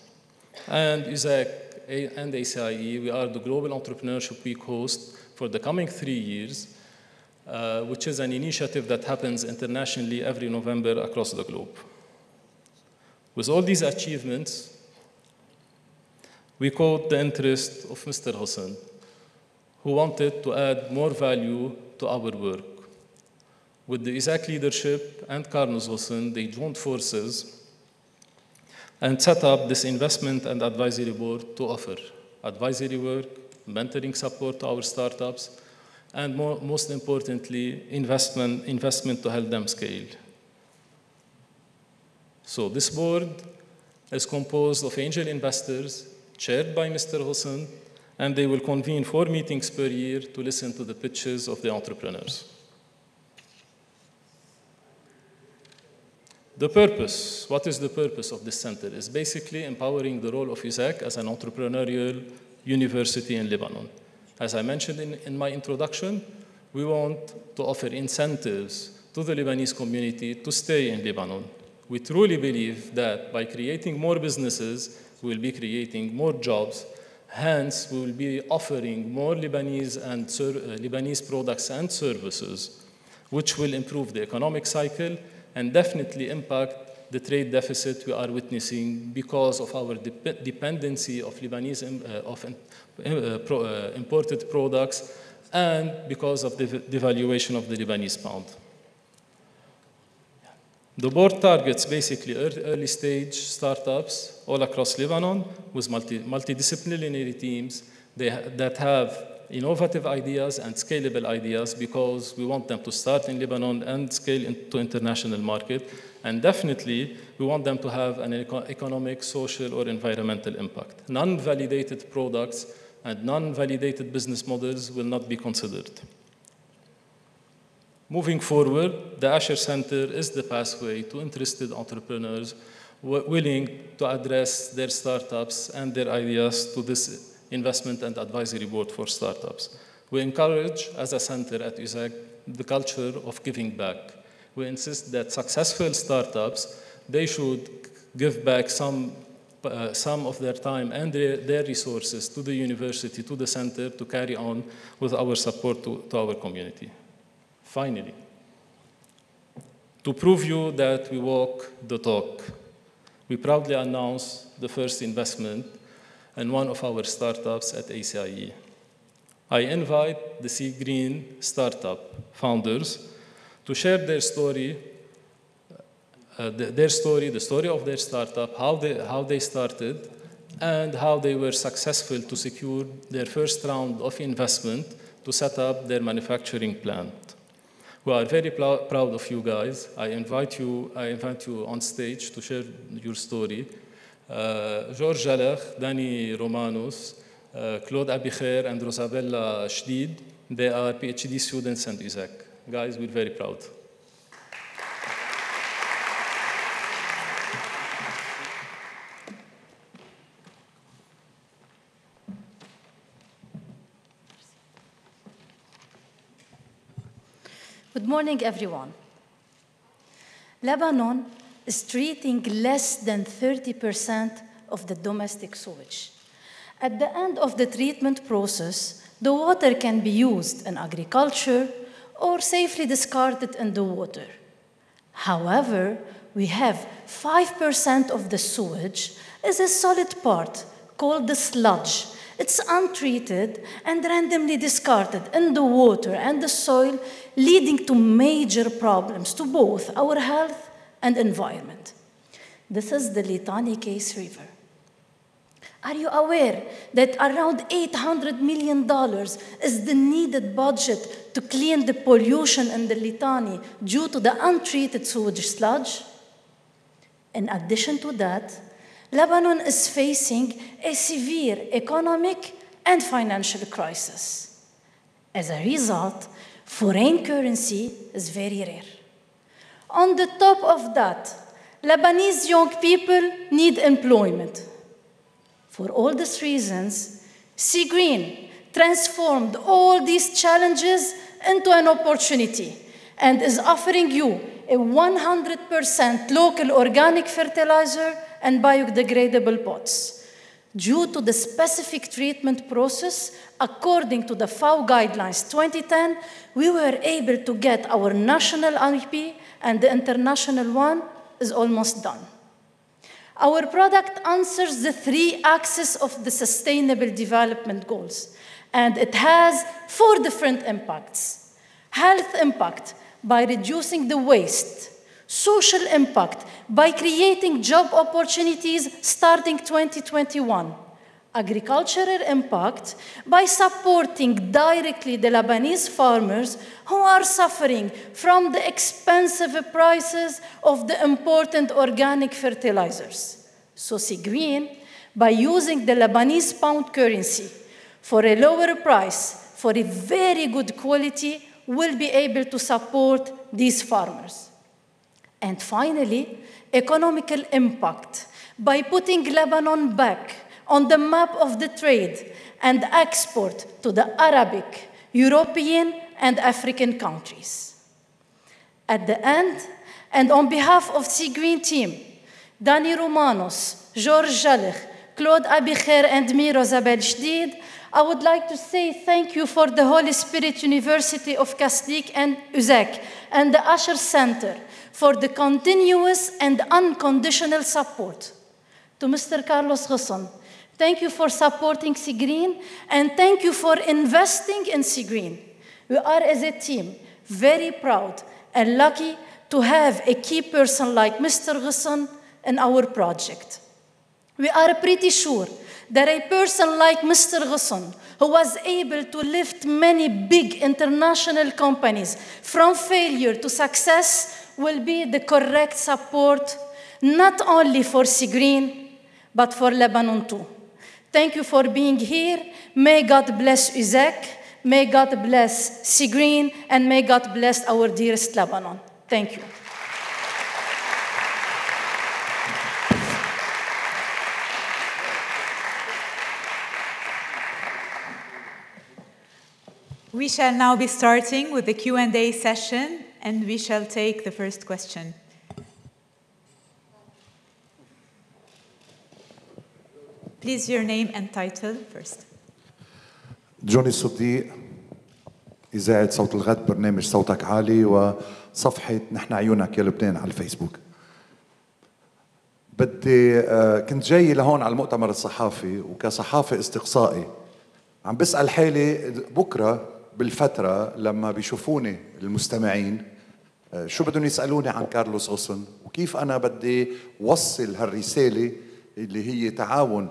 And U S A C and A C I E, we are the Global Entrepreneurship Week host for the coming three years, uh, which is an initiative that happens internationally every November across the globe. With all these achievements, we caught the interest of Mister Ghosn, who wanted to add more value to our work. With the U S A C leadership and Carlos Ghosn, they joined forces and set up this investment and advisory board to offer advisory work, mentoring support to our startups, and more, most importantly, investment, investment to help them scale. So this board is composed of angel investors chaired by Mister Ghosn, and they will convene four meetings per year to listen to the pitches of the entrepreneurs. The purpose, what is the purpose of this center, is basically empowering the role of U S A C as an entrepreneurial university in Lebanon. As I mentioned in, in my introduction, we want to offer incentives to the Lebanese community to stay in Lebanon. We truly believe that by creating more businesses, we will be creating more jobs. Hence, we will be offering more Lebanese, and ser uh, Lebanese products and services, which will improve the economic cycle and definitely impact the trade deficit we are witnessing because of our dep dependency of Lebanese um, uh, of in, uh, pro, uh, imported products and because of the devaluation of the Lebanese pound. The board targets basically early stage startups all across Lebanon with multi multidisciplinary teams they ha that have innovative ideas and scalable ideas because we want them to start in Lebanon and scale into international market. And definitely, we want them to have an economic, social, or environmental impact. Non-validated products and non-validated business models will not be considered. Moving forward, the Asher Center is the pathway to interested entrepreneurs willing to address their startups and their ideas to this Investment and Advisory Board for Startups. We encourage, as a center at U S A C, the culture of giving back. We insist that successful startups, they should give back some, uh, some of their time and their, their resources to the university, to the center, to carry on with our support to, to our community. Finally, to prove you that we walk the talk, we proudly announce the first investment and one of our startups at A C I E. I invite the Sea Green startup founders to share their story, uh, their story, the story of their startup, how they, how they started, and how they were successful to secure their first round of investment to set up their manufacturing plant. We are very proud of you guys. I invite you, I invite you on stage to share your story. Uh, George Jalakh, Dani Romanos, uh, Claude Abi Chahine, and Rosabella Shadid. They are PhD students and U S A C. Guys, we're very proud. Good morning, everyone. Lebanon is treating less than thirty percent of the domestic sewage. At the end of the treatment process, the water can be used in agriculture or safely discarded in the water. However, we have five percent of the sewage as a solid part called the sludge. It's untreated and randomly discarded in the water and the soil, leading to major problems to both our health and environment. This is the Litani case river. Are you aware that around eight hundred million dollars is the needed budget to clean the pollution in the Litani due to the untreated sewage sludge? In addition to that, Lebanon is facing a severe economic and financial crisis. As a result, foreign currency is very rare. On the top of that, Lebanese young people need employment. For all these reasons, Sea Green transformed all these challenges into an opportunity and is offering you a one hundred percent local organic fertilizer and biodegradable pots. Due to the specific treatment process, according to the F A O guidelines twenty ten, we were able to get our national I P and the international one is almost done. Our product answers the three axes of the Sustainable Development Goals, and it has four different impacts. Health impact, by reducing the waste. Social impact, by creating job opportunities starting twenty twenty-one. Agricultural impact, by supporting directly the Lebanese farmers who are suffering from the expensive prices of the important organic fertilizers. So Sea Green, by using the Lebanese pound currency for a lower price, for a very good quality, will be able to support these farmers. And finally, economical impact, by putting Lebanon back on the map of the trade and export to the Arabic, European, and African countries. At the end, and on behalf of Sea Green team, Dani Romanos, George Jalakh, Claude Abi Chahine, and me, Rosabel Shadid, I would like to say thank you for the Holy Spirit University of Kaslik and U Z E C and the Asher Center for the continuous and unconditional support. To Mister Carlos Ghosn, thank you for supporting Sea Green and thank you for investing in Sea Green. We are, as a team, very proud and lucky to have a key person like Mister Ghosn in our project. We are pretty sure that a person like Mister Ghosn, who was able to lift many big international companies from failure to success, will be the correct support not only for Sea Green, but for Lebanon too. Thank you for being here. May God bless U Z E C, may God bless Sea Green, and may God bless our dearest Lebanon. Thank you. We shall now be starting with the Q and A session, and we shall take the first question. Please, your name and title first. جوني الصديق، إذاعة صوت الغد، برنامج صوتك عالي وصفحة نحن عيونك يا لبنان على الفيسبوك. بدي كنت جاي لهون على المؤتمر الصحافي وكصحافي استقصائي عم بسأل حالي بكرة بالفترة لما بيشوفوني المستمعين شو بدهم يسألوني عن كارلوس غصن وكيف أنا بدي وصل هالرسالة اللي هي تعاون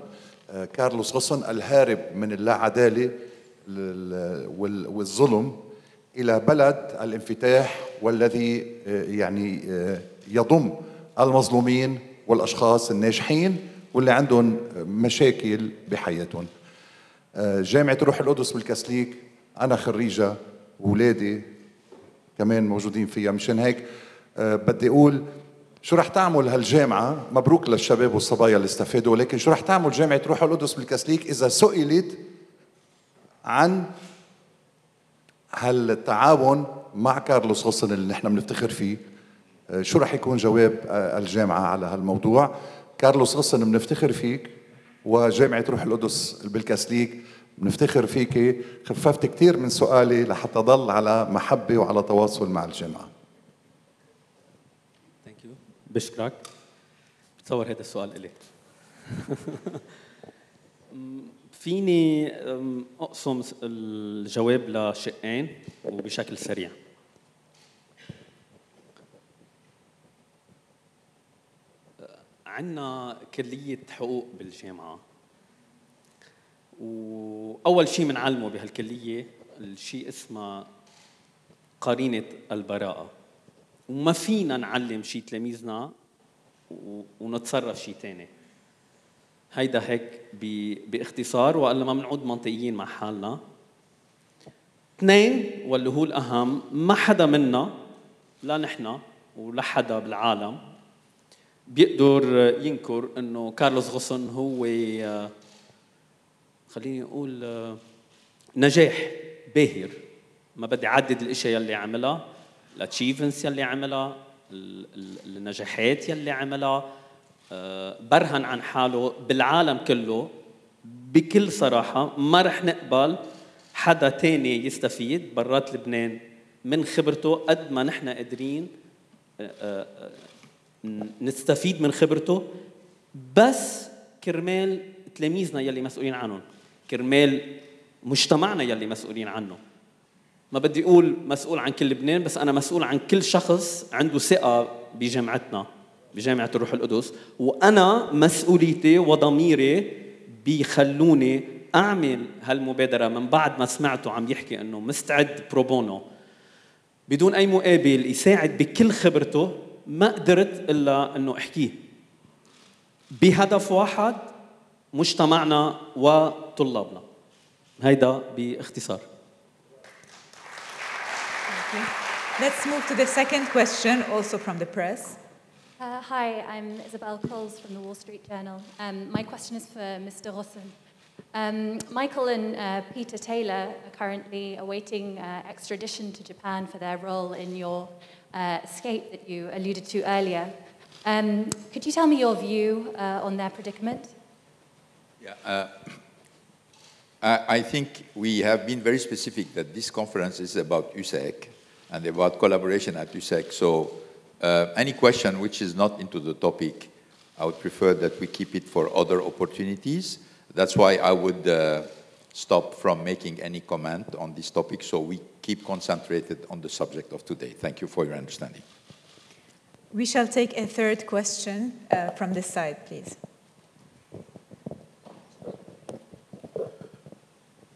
كارلوس غصن الهارب من اللاعدالة والظلم إلى بلد الانفتاح والذي يعني يضم المظلومين والأشخاص الناجحين واللي عندهم مشاكل بحياتهم. جامعة روح القدس بالكسليك أنا خريجة وولادي كمان موجودين فيها، مشان هيك بدي أقول شو رح تعمل هالجامعة. مبروك للشباب والصبايا اللي استفادوا، ولكن شو رح تعمل جامعة روح القدس بالكسليك إذا سئلت عن هالتعاون مع كارلوس غصن اللي نحن بنفتخر فيه؟ شو رح يكون جواب الجامعة على هالموضوع؟ كارلوس غصن بنفتخر فيك، وجامعة روح القدس بالكسليك بنفتخر فيكي. خففت كثير من سؤالي لحتى ضل على محبة وعلى تواصل مع الجامعة. بشكرك. بتصور هذا السؤال إلي. فيني أقسم الجواب لشقين وبشكل سريع. عندنا كلية حقوق بالجامعة، وأول شيء بنعلمه بهالكلية الشيء اسمه قرينة البراءة، وما فينا نعلم شيء تلاميذنا ونتصرف شيء ثاني. هيدا هيك باختصار، والا ما بنعود منطقيين مع حالنا. اثنين، واللي هو الاهم، ما حدا منا، لا نحن ولا حدا بالعالم، بيقدر ينكر انه كارلوس غصن هو، خليني اقول، نجاح باهر. ما بدي اعدد الاشياء اللي عملها، الاتشيفمنتس يلي عملها، النجاحات يلي عملها. برهن عن حاله بالعالم كله بكل صراحه. ما رح نقبل حدا تاني يستفيد برات لبنان من خبرته قد ما نحن قادرين نستفيد من خبرته، بس كرمال تلاميذنا يلي مسؤولين عنهم، كرمال مجتمعنا يلي مسؤولين عنه. ما بدي أقول مسؤول عن كل لبنان، بس أنا مسؤول عن كل شخص عنده ثقة بجامعتنا، بجامعة الروح القدس، وأنا مسؤوليتي وضميري بيخلوني أعمل هالمبادرة. من بعد ما سمعته عم يحكي أنه مستعد بروبونو بدون أي مقابل يساعد بكل خبرته، ما قدرت إلا أنه أحكيه بهدف واحد، مجتمعنا وطلابنا. هيدا باختصار. Let's move to the second question, also from the press. Uh, hi, I'm Isabel Coles from the Wall Street Journal. Um, my question is for Mister Ghosn. Um, Michael and uh, Peter Taylor are currently awaiting uh, extradition to Japan for their role in your uh, escape that you alluded to earlier. Um, could you tell me your view uh, on their predicament? Yeah, uh, I think we have been very specific that this conference is about U S A C and about collaboration at U S A C. So uh, any question which is not into the topic, I would prefer that we keep it for other opportunities. That's why I would uh, stop from making any comment on this topic, so we keep concentrated on the subject of today. Thank you for your understanding. We shall take a third question uh, from this side, please.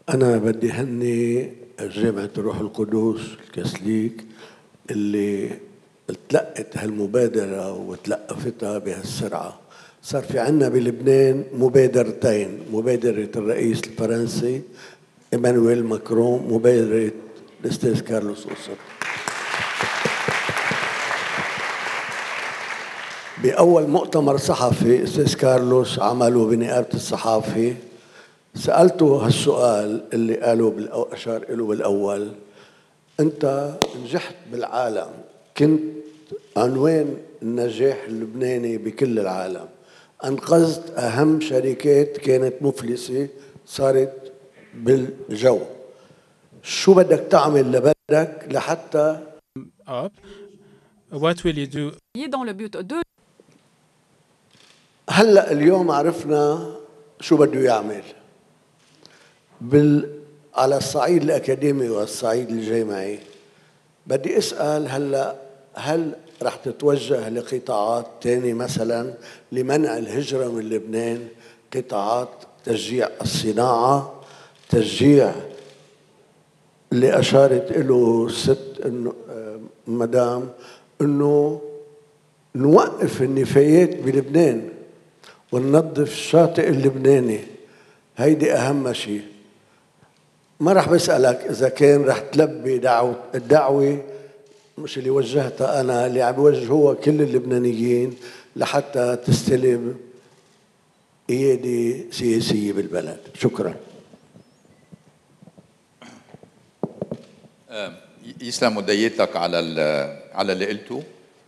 أنا بدي هني جامعة الروح القدس الكسليك اللي تلقت هالمبادرة وتلقفتها بهالسرعة. صار في عنا بلبنان مبادرتين، مبادرة الرئيس الفرنسي إيمانويل ماكرون، مبادرة الأستاذ كارلوس غوسن. بأول مؤتمر صحفي أستاذ كارلوس عمله بنقابة الصحافة، سألته هالسؤال اللي قاله بالأو... أشار له بالأول، أنت نجحت بالعالم، كنت عنوان النجاح اللبناني بكل العالم، أنقذت أهم شركات كانت مفلسة صارت بالجو، شو بدك تعمل لبلدك لحتى What will you do? هلأ اليوم عرفنا شو بده يعمل بال... على الصعيد الأكاديمي والصعيد الجامعي. بدي أسأل هلأ هل رح تتوجه لقطاعات تاني مثلا لمنع الهجرة من لبنان، قطاعات تشجيع الصناعة، تشجيع اللي أشارت له ست إنه مدام إنه نوقف النفايات بلبنان وننظف الشاطئ اللبناني، هيدي أهم شيء. ما رح بسألك إذا كان رح تلبي دعوة الدعوة مش اللي وجهتها أنا، اللي عم بوجهوها كل اللبنانيين لحتى تستلم قيادة سياسية بالبلد. شكرا. يسلم مديتك على على اللي قلته.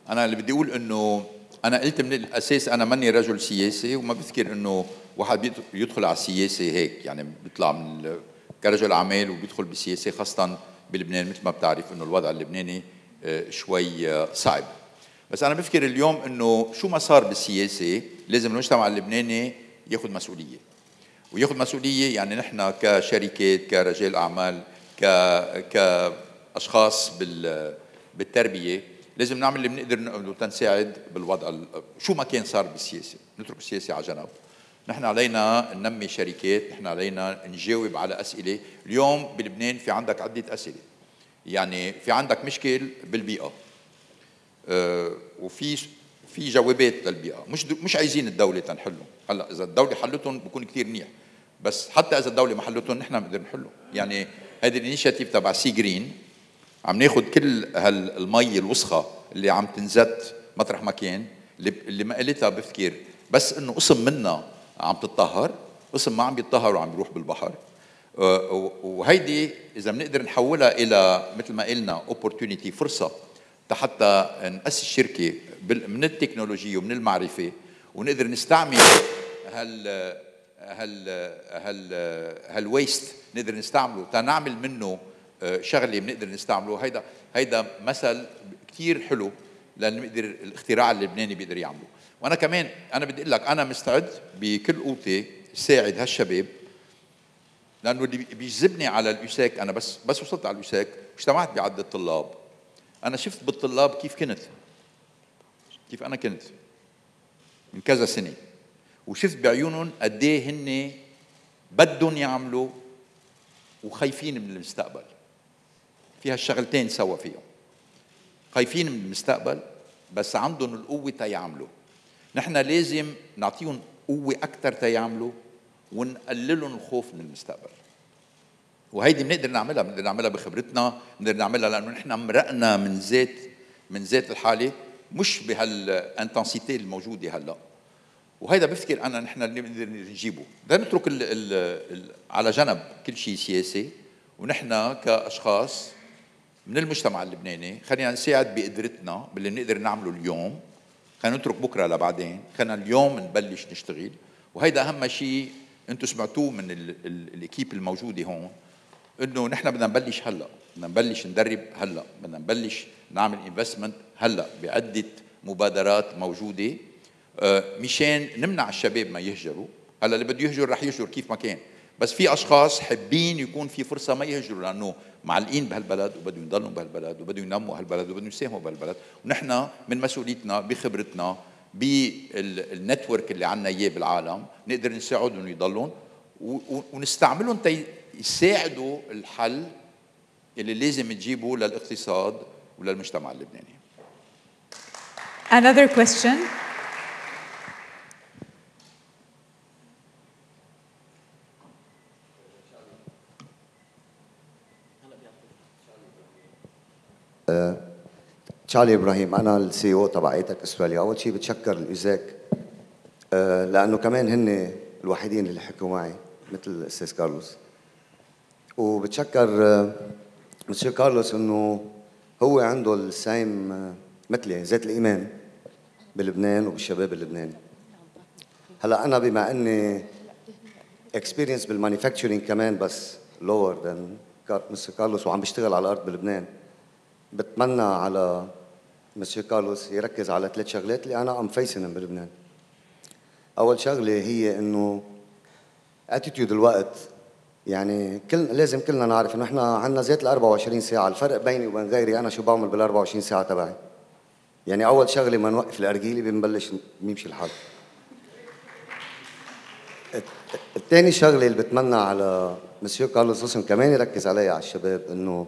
أنا اللي بدي أقول إنه أنا قلت من الأساس أنا ماني رجل سياسي، وما بفكر إنه واحد بيدخل على السياسة هيك، يعني بيطلع من كرجل أعمال وبيدخل بالسياسة، خاصة بلبنان مثل ما بتعرف إنه الوضع اللبناني شوي صعب. بس أنا بفكر اليوم إنه شو ما صار بالسياسة لازم المجتمع اللبناني ياخذ مسؤولية، وياخذ مسؤولية يعني نحن كشركات، كرجال أعمال، ك كأشخاص بال بالتربية لازم نعمل اللي بنقدر نقوله تنساعد بالوضع شو ما كان صار بالسياسة. نترك السياسة على جنب، نحن علينا ننمي شركات، نحن علينا نجاوب على أسئلة. اليوم بلبنان في عندك عدة أسئلة، يعني في عندك مشكل بالبيئة أه وفي في جوابات للبيئة، مش مش عايزين الدولة تنحلهم. هلا إذا الدولة حلتهم بكون كثير منيح، بس حتى إذا الدولة ما حلتهم نحن بنقدر نحلهم. يعني هذه الانيشيتيف تبع سي جرين، عم ناخذ كل هالمي الوسخة اللي عم تنزت مطرح ما كان، اللي ما قلتها بفكر بس إنه قسم منا عم تتطهر، قسم ما عم بيتطهر وعم يروح بالبحر. وهيدي إذا بنقدر نحولها إلى مثل ما قلنا opportunity، فرصة حتى نأسس شركة من التكنولوجيا ومن المعرفة، ونقدر نستعمل هال هال هال هالويست، نقدر نستعمله تنعمل منه شغلة بنقدر نستعمله. هيدا هيدا مثل كثير حلو لنقدر الاختراع اللبناني بيقدر يعمله. وأنا كمان أنا بدي أقول لك أنا مستعد بكل قوتي ساعد هالشباب، لأنه اللي بيجذبني على اليوساك، أنا بس بس وصلت على اليوساك اجتمعت بعدة طلاب، أنا شفت بالطلاب كيف كنت، كيف أنا كنت من كذا سنة، وشفت بعيونهم قد إيه هن بدهم يعملوا وخايفين من المستقبل. فيها الشغلتين سوا، فيهم خايفين من المستقبل بس عندهم القوة تيعملوا. نحن لازم نعطيهم قوة أكثر تيعملوا ونقللهم الخوف من المستقبل، وهيدي بنقدر نعملها، بنقدر نعملها بخبرتنا، بنقدر نعملها لأنه نحن مرقنا من ذات من ذات الحالة، مش بهالانتنسيتي الموجودة هلا. وهيدا بفكر أنا نحن اللي بنقدر نجيبه، بدنا نترك ال ال ال على جنب كل شيء سياسي، ونحن كأشخاص من المجتمع اللبناني خلينا نساعد بقدرتنا باللي بنقدر نعمله اليوم، خلينا نترك بكره لبعدين، خلينا اليوم نبلش نشتغل. وهيدا أهم شيء انتم سمعتوه من الاكيب الموجوده هون انه نحن بدنا نبلش هلا، بدنا نبلش ندرب هلا، بدنا نبلش نعمل انفستمنت هلا بعده مبادرات موجوده مشان نمنع الشباب ما يهجروا. هلا اللي بده يهجر رح يهجر كيف ما كان، بس في اشخاص حابين يكون في فرصه ما يهجروا لانه معلقين بهالبلد وبدهم يضلوا بهالبلد وبدهم ينموا هالبلد وبدهم يساهموا بهالبلد، ونحن من مسؤوليتنا بخبرتنا بالنتورك اللي عندنا اياه بالعالم نقدر نساعدهم يضلوا ونستعملهم تي يساعدوا الحل اللي لازم تجيبه للاقتصاد وللمجتمع اللبناني. Another question. تشارلي ابراهيم، انا السي او تبع ايتك استراليا. اول شيء بتشكر الاوزاك لانه كمان هن الوحيدين اللي حكوا معي مثل الاستاذ كارلوس، وبتشكر مسيو كارلوس انه هو عنده السايم مثلي زيت الايمان بلبنان وبالشباب اللبناني. هلا انا بما اني اكسبيرينس بالمانيفاكتشرينج كمان بس لور ذان مسيو كارلوس وعم بشتغل على الارض بلبنان، بتمنى على مسيو كارلوس يركز على ثلاث شغلات اللي انا ام فيسنهم بلبنان. اول شغله هي انه اتيتيود الوقت، يعني كل لازم كلنا نعرف انه احنا عندنا زيت ال أربعة وعشرين ساعه، الفرق بيني وبين غيري انا شو بعمل بال أربعة وعشرين ساعه تبعي. يعني اول شغله ما نوقف الارجيله بنبلش نمشي الحال. الثاني شغله اللي بتمنى على مسيو كارلوس غوسن كمان يركز عليها على الشباب انه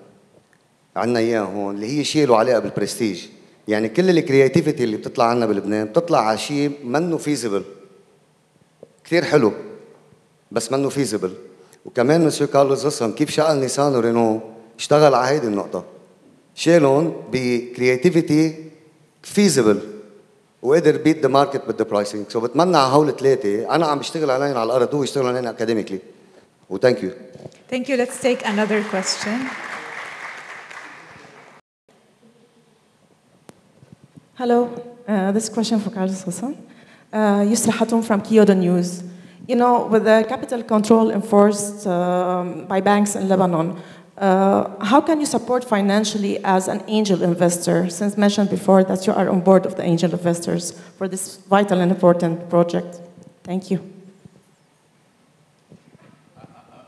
عندنا اياها هون اللي هي شيء له علاقه بالبرستيج، يعني كل الكرياتيفيتي اللي بتطلع عنا بلبنان بتطلع على شيء منه فيزبل، كثير حلو بس منه فيزبل. وكمان مسيو كارلوس غصن كيف شغل نيسان ورينو اشتغل على هيدي النقطه، شالهم بكرياتيفيتي فيزبل وقدر بيت ذا ماركت بده برايسنج. سو بتمنى على هول ثلاثه انا عم بشتغل عليهم على الارض هو يشتغل عليهم اكاديميكلي. وثانك يو ثانك يو ليتس تيك انذر كويستشن. Hello, uh, this question for Carlos Ghosn. Uh, Yusra Hatoum from Kyoto News. You know, with the capital control enforced um, by banks in Lebanon, uh, how can you support financially as an angel investor, since mentioned before that you are on board of the angel investors for this vital and important project? Thank you. Uh,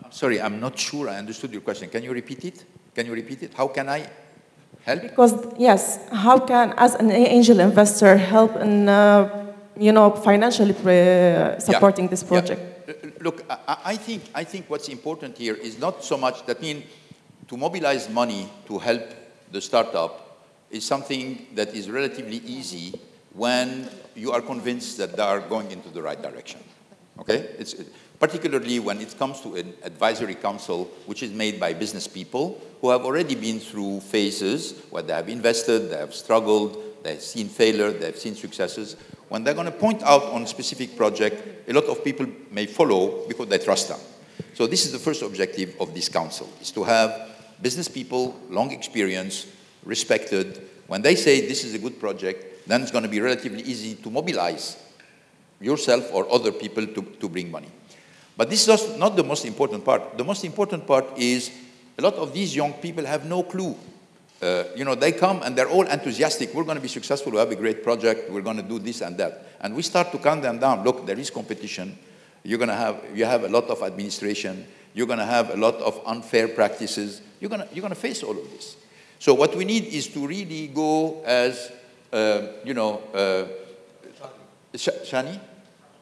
I'm sorry, I'm not sure I understood your question. Can you repeat it? Can you repeat it? How can I... Help? Because yes, how can as an angel investor help in uh, you know financially pre supporting yeah. this project? Yeah. Look, I, I think I think what's important here is not so much that mean to mobilize money to help the startup is something that is relatively easy when you are convinced that they are going into the right direction. Okay, it's particularly when it comes to an advisory council which is made by business people who have already been through phases where they have invested, they have struggled, they've seen failure, they've seen successes. When they're going to point out on a specific project, a lot of people may follow because they trust them. So this is the first objective of this council, is to have business people, long experience, respected. When they say this is a good project, then it's going to be relatively easy to mobilize yourself or other people to, to bring money. But this is not the most important part. The most important part is a lot of these young people have no clue. Uh, you know, they come and they're all enthusiastic. We're going to be successful. We have a great project. We're going to do this and that. And we start to calm them down. Look, there is competition. You're going to have, you have a lot of administration. You're going to have a lot of unfair practices. You're going to, you're going to face all of this. So what we need is to really go as, uh, you know, uh, Sh Shani?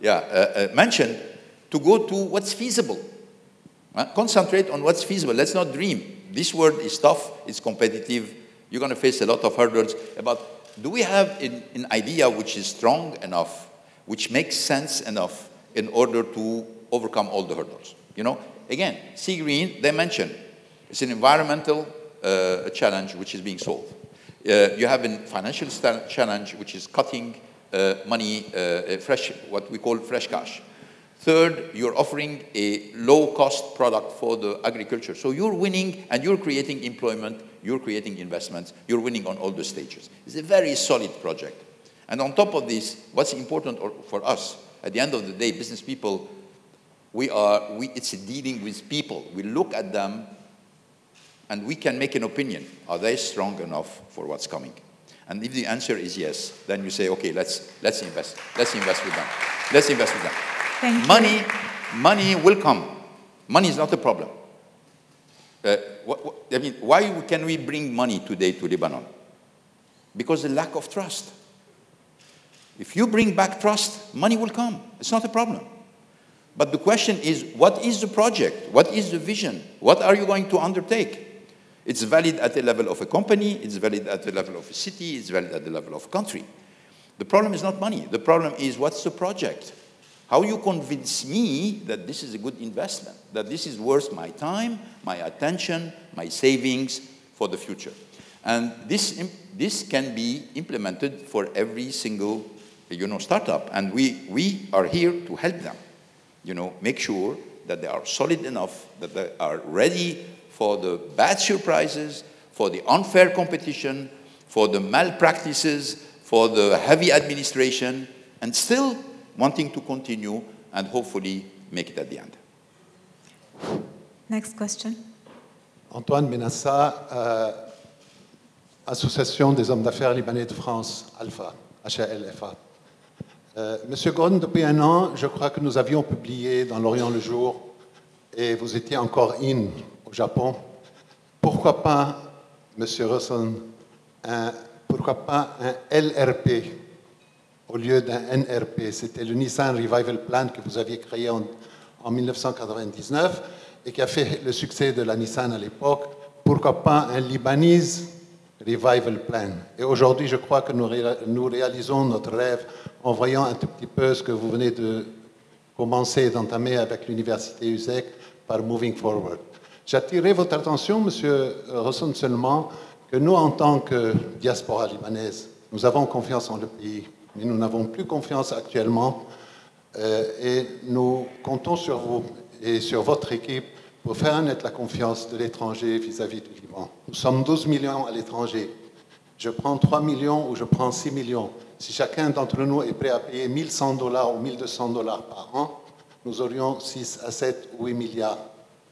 Yeah, uh, uh, mentioned, to go to what's feasible. Uh, concentrate on what's feasible. Let's not dream. This world is tough. It's competitive. You're going to face a lot of hurdles. About do we have an, an idea which is strong enough, which makes sense enough in order to overcome all the hurdles. You know, again, Sea Green, they mentioned, it's an environmental uh, challenge which is being solved. Uh, you have a financial challenge which is cutting uh, money, uh, fresh, what we call fresh cash. Third, you're offering a low-cost product for the agriculture. So you're winning and you're creating employment, you're creating investments, you're winning on all the stages. It's a very solid project. And on top of this, what's important for us, at the end of the day, business people, we are, we, it's dealing with people. We look at them and we can make an opinion. Are they strong enough for what's coming? And if the answer is yes, then you say, okay, let's, let's invest. Let's invest with them. Let's invest with them. Thank money, you. money will come. Money is not a problem. Uh, what, what, I mean, why can we bring money today to Lebanon? Because the lack of trust. If you bring back trust, money will come. It's not a problem. But the question is, what is the project? What is the vision? What are you going to undertake? It's valid at the level of a company. It's valid at the level of a city. It's valid at the level of a country. The problem is not money. The problem is, what's the project? How you convince me that this is a good investment, that this is worth my time, my attention, my savings for the future? And this, this can be implemented for every single you know, startup. And we, we are here to help them, you know, make sure that they are solid enough, that they are ready for the bad surprises, for the unfair competition, for the malpractices, for the heavy administration, and still wanting to continue and hopefully make it at the end. Next question. Antoine Benassa, euh, Association des hommes d'affaires libanais de France, Alpha, H A L F A. Euh, Monsieur Ghosn, depuis un an, je crois que nous avions publié dans l'Orient le Jour, et vous étiez encore in au Japon. Pourquoi pas, Monsieur Ghosn, un, pourquoi pas un L R P au lieu d'un N R P, c'était le Nissan Revival Plan que vous aviez créé en, en mille neuf cent quatre-vingt-dix-neuf et qui a fait le succès de la Nissan à l'époque. Pourquoi pas un Lebanese Revival Plan? Et aujourd'hui, je crois que nous, ré, nous réalisons notre rêve en voyant un tout petit peu ce que vous venez de commencer et d'entamer avec l'université U S E C par Moving Forward. J'attirais votre attention, Monsieur Ghosn, seulement que nous, en tant que diaspora libanaise, nous avons confiance en le pays. Mais nous n'avons plus confiance actuellement euh, et nous comptons sur vous et sur votre équipe pour faire naître la confiance de l'étranger vis-à-vis du Liban. Nous sommes douze millions à l'étranger. Je prends trois millions ou je prends six millions. Si chacun d'entre nous est prêt à payer mille cent dollars ou mille deux cents dollars par an, nous aurions six à sept ou huit milliards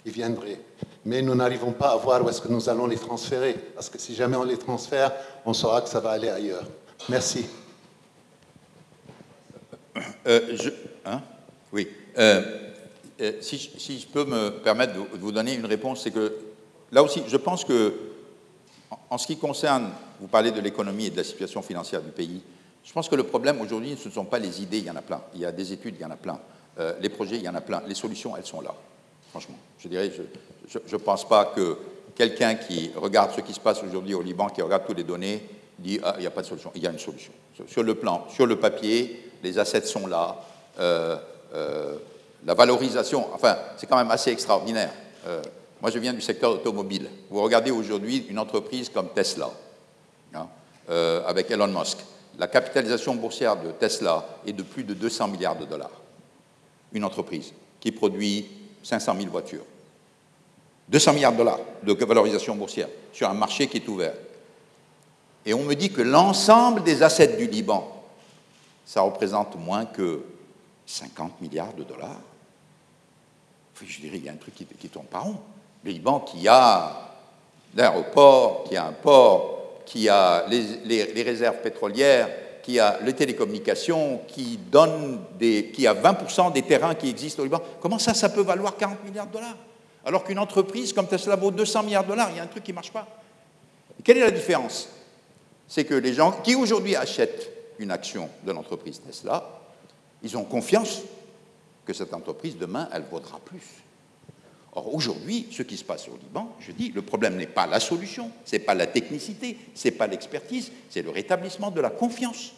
qui viendraient. Mais nous n'arrivons pas à voir où est-ce que nous allons les transférer, parce que si jamais on les transfère, on saura que ça va aller ailleurs. Merci. Euh, je, hein, oui. Euh, euh, si, si je peux me permettre de vous donner une réponse, c'est que là aussi, je pense que, en, en ce qui concerne, vous parlez de l'économie et de la situation financière du pays, je pense que le problème aujourd'hui, ce ne sont pas les idées, il y en a plein. Il y a des études, il y en a plein. Euh, les projets, il y en a plein. Les solutions, elles sont là, franchement. Je dirais, je ne pense pas que quelqu'un qui regarde ce qui se passe aujourd'hui au Liban, qui regarde toutes les données, dit, ah, il n'y a pas de solution. Il y a une solution. Sur le plan, sur le papier, les assets sont là, euh, euh, la valorisation, enfin, c'est quand même assez extraordinaire. Euh, moi, je viens du secteur automobile. Vous regardez aujourd'hui une entreprise comme Tesla, hein, euh, avec Elon Musk. La capitalisation boursière de Tesla est de plus de deux cents milliards de dollars. Une entreprise qui produit cinq cent mille voitures. deux cents milliards de dollars de valorisation boursière sur un marché qui est ouvert. Et on me dit que l'ensemble des assets du Liban, ça représente moins que cinquante milliards de dollars. Je dirais, il y a un truc qui, qui tombe pas rond. Le Liban qui a l'aéroport, qui a un port, qui a les, les, les réserves pétrolières, qui a les télécommunications, qui, donne des, qui a vingt pour cent des terrains qui existent au Liban. Comment ça, ça peut valoir quarante milliards de dollars? Alors qu'une entreprise comme Tesla vaut deux cents milliards de dollars, il y a un truc qui ne marche pas. Et quelle est la différence? C'est que les gens qui aujourd'hui achètent une action de l'entreprise Tesla, ils ont confiance que cette entreprise, demain, elle vaudra plus. Or, aujourd'hui, ce qui se passe au Liban, je dis, le problème n'est pas la solution, ce n'est pas la technicité, ce n'est pas l'expertise, c'est le rétablissement de la confiance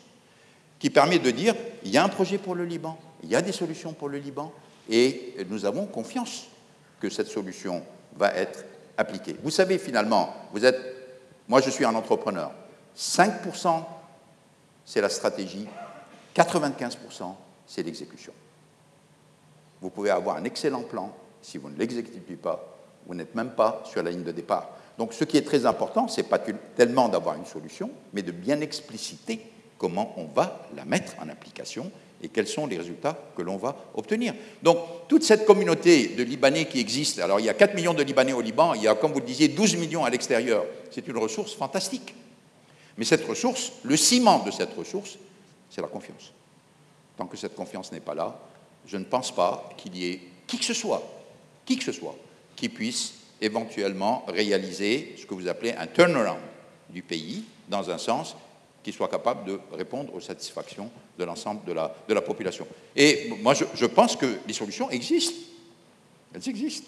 qui permet de dire, il y a un projet pour le Liban, il y a des solutions pour le Liban, et nous avons confiance que cette solution va être appliquée. Vous savez, finalement, vous êtes, moi je suis un entrepreneur, cinq pour cent c'est la stratégie, quatre-vingt-quinze pour cent c'est l'exécution. Vous pouvez avoir un excellent plan, si vous ne l'exécutez pas, vous n'êtes même pas sur la ligne de départ. Donc ce qui est très important, ce n'est pas tellement d'avoir une solution, mais de bien expliciter comment on va la mettre en application et quels sont les résultats que l'on va obtenir. Donc toute cette communauté de Libanais qui existe, alors il y a quatre millions de Libanais au Liban, il y a, comme vous le disiez, douze millions à l'extérieur, c'est une ressource fantastique. Mais cette ressource, le ciment de cette ressource, c'est la confiance. Tant que cette confiance n'est pas là, je ne pense pas qu'il y ait qui que ce soit, qui que ce soit, qui puisse éventuellement réaliser ce que vous appelez un turnaround du pays, dans un sens qui soit capable de répondre aux satisfactions de l'ensemble de la, de la population. Et moi, je, je pense que les solutions existent. Elles existent.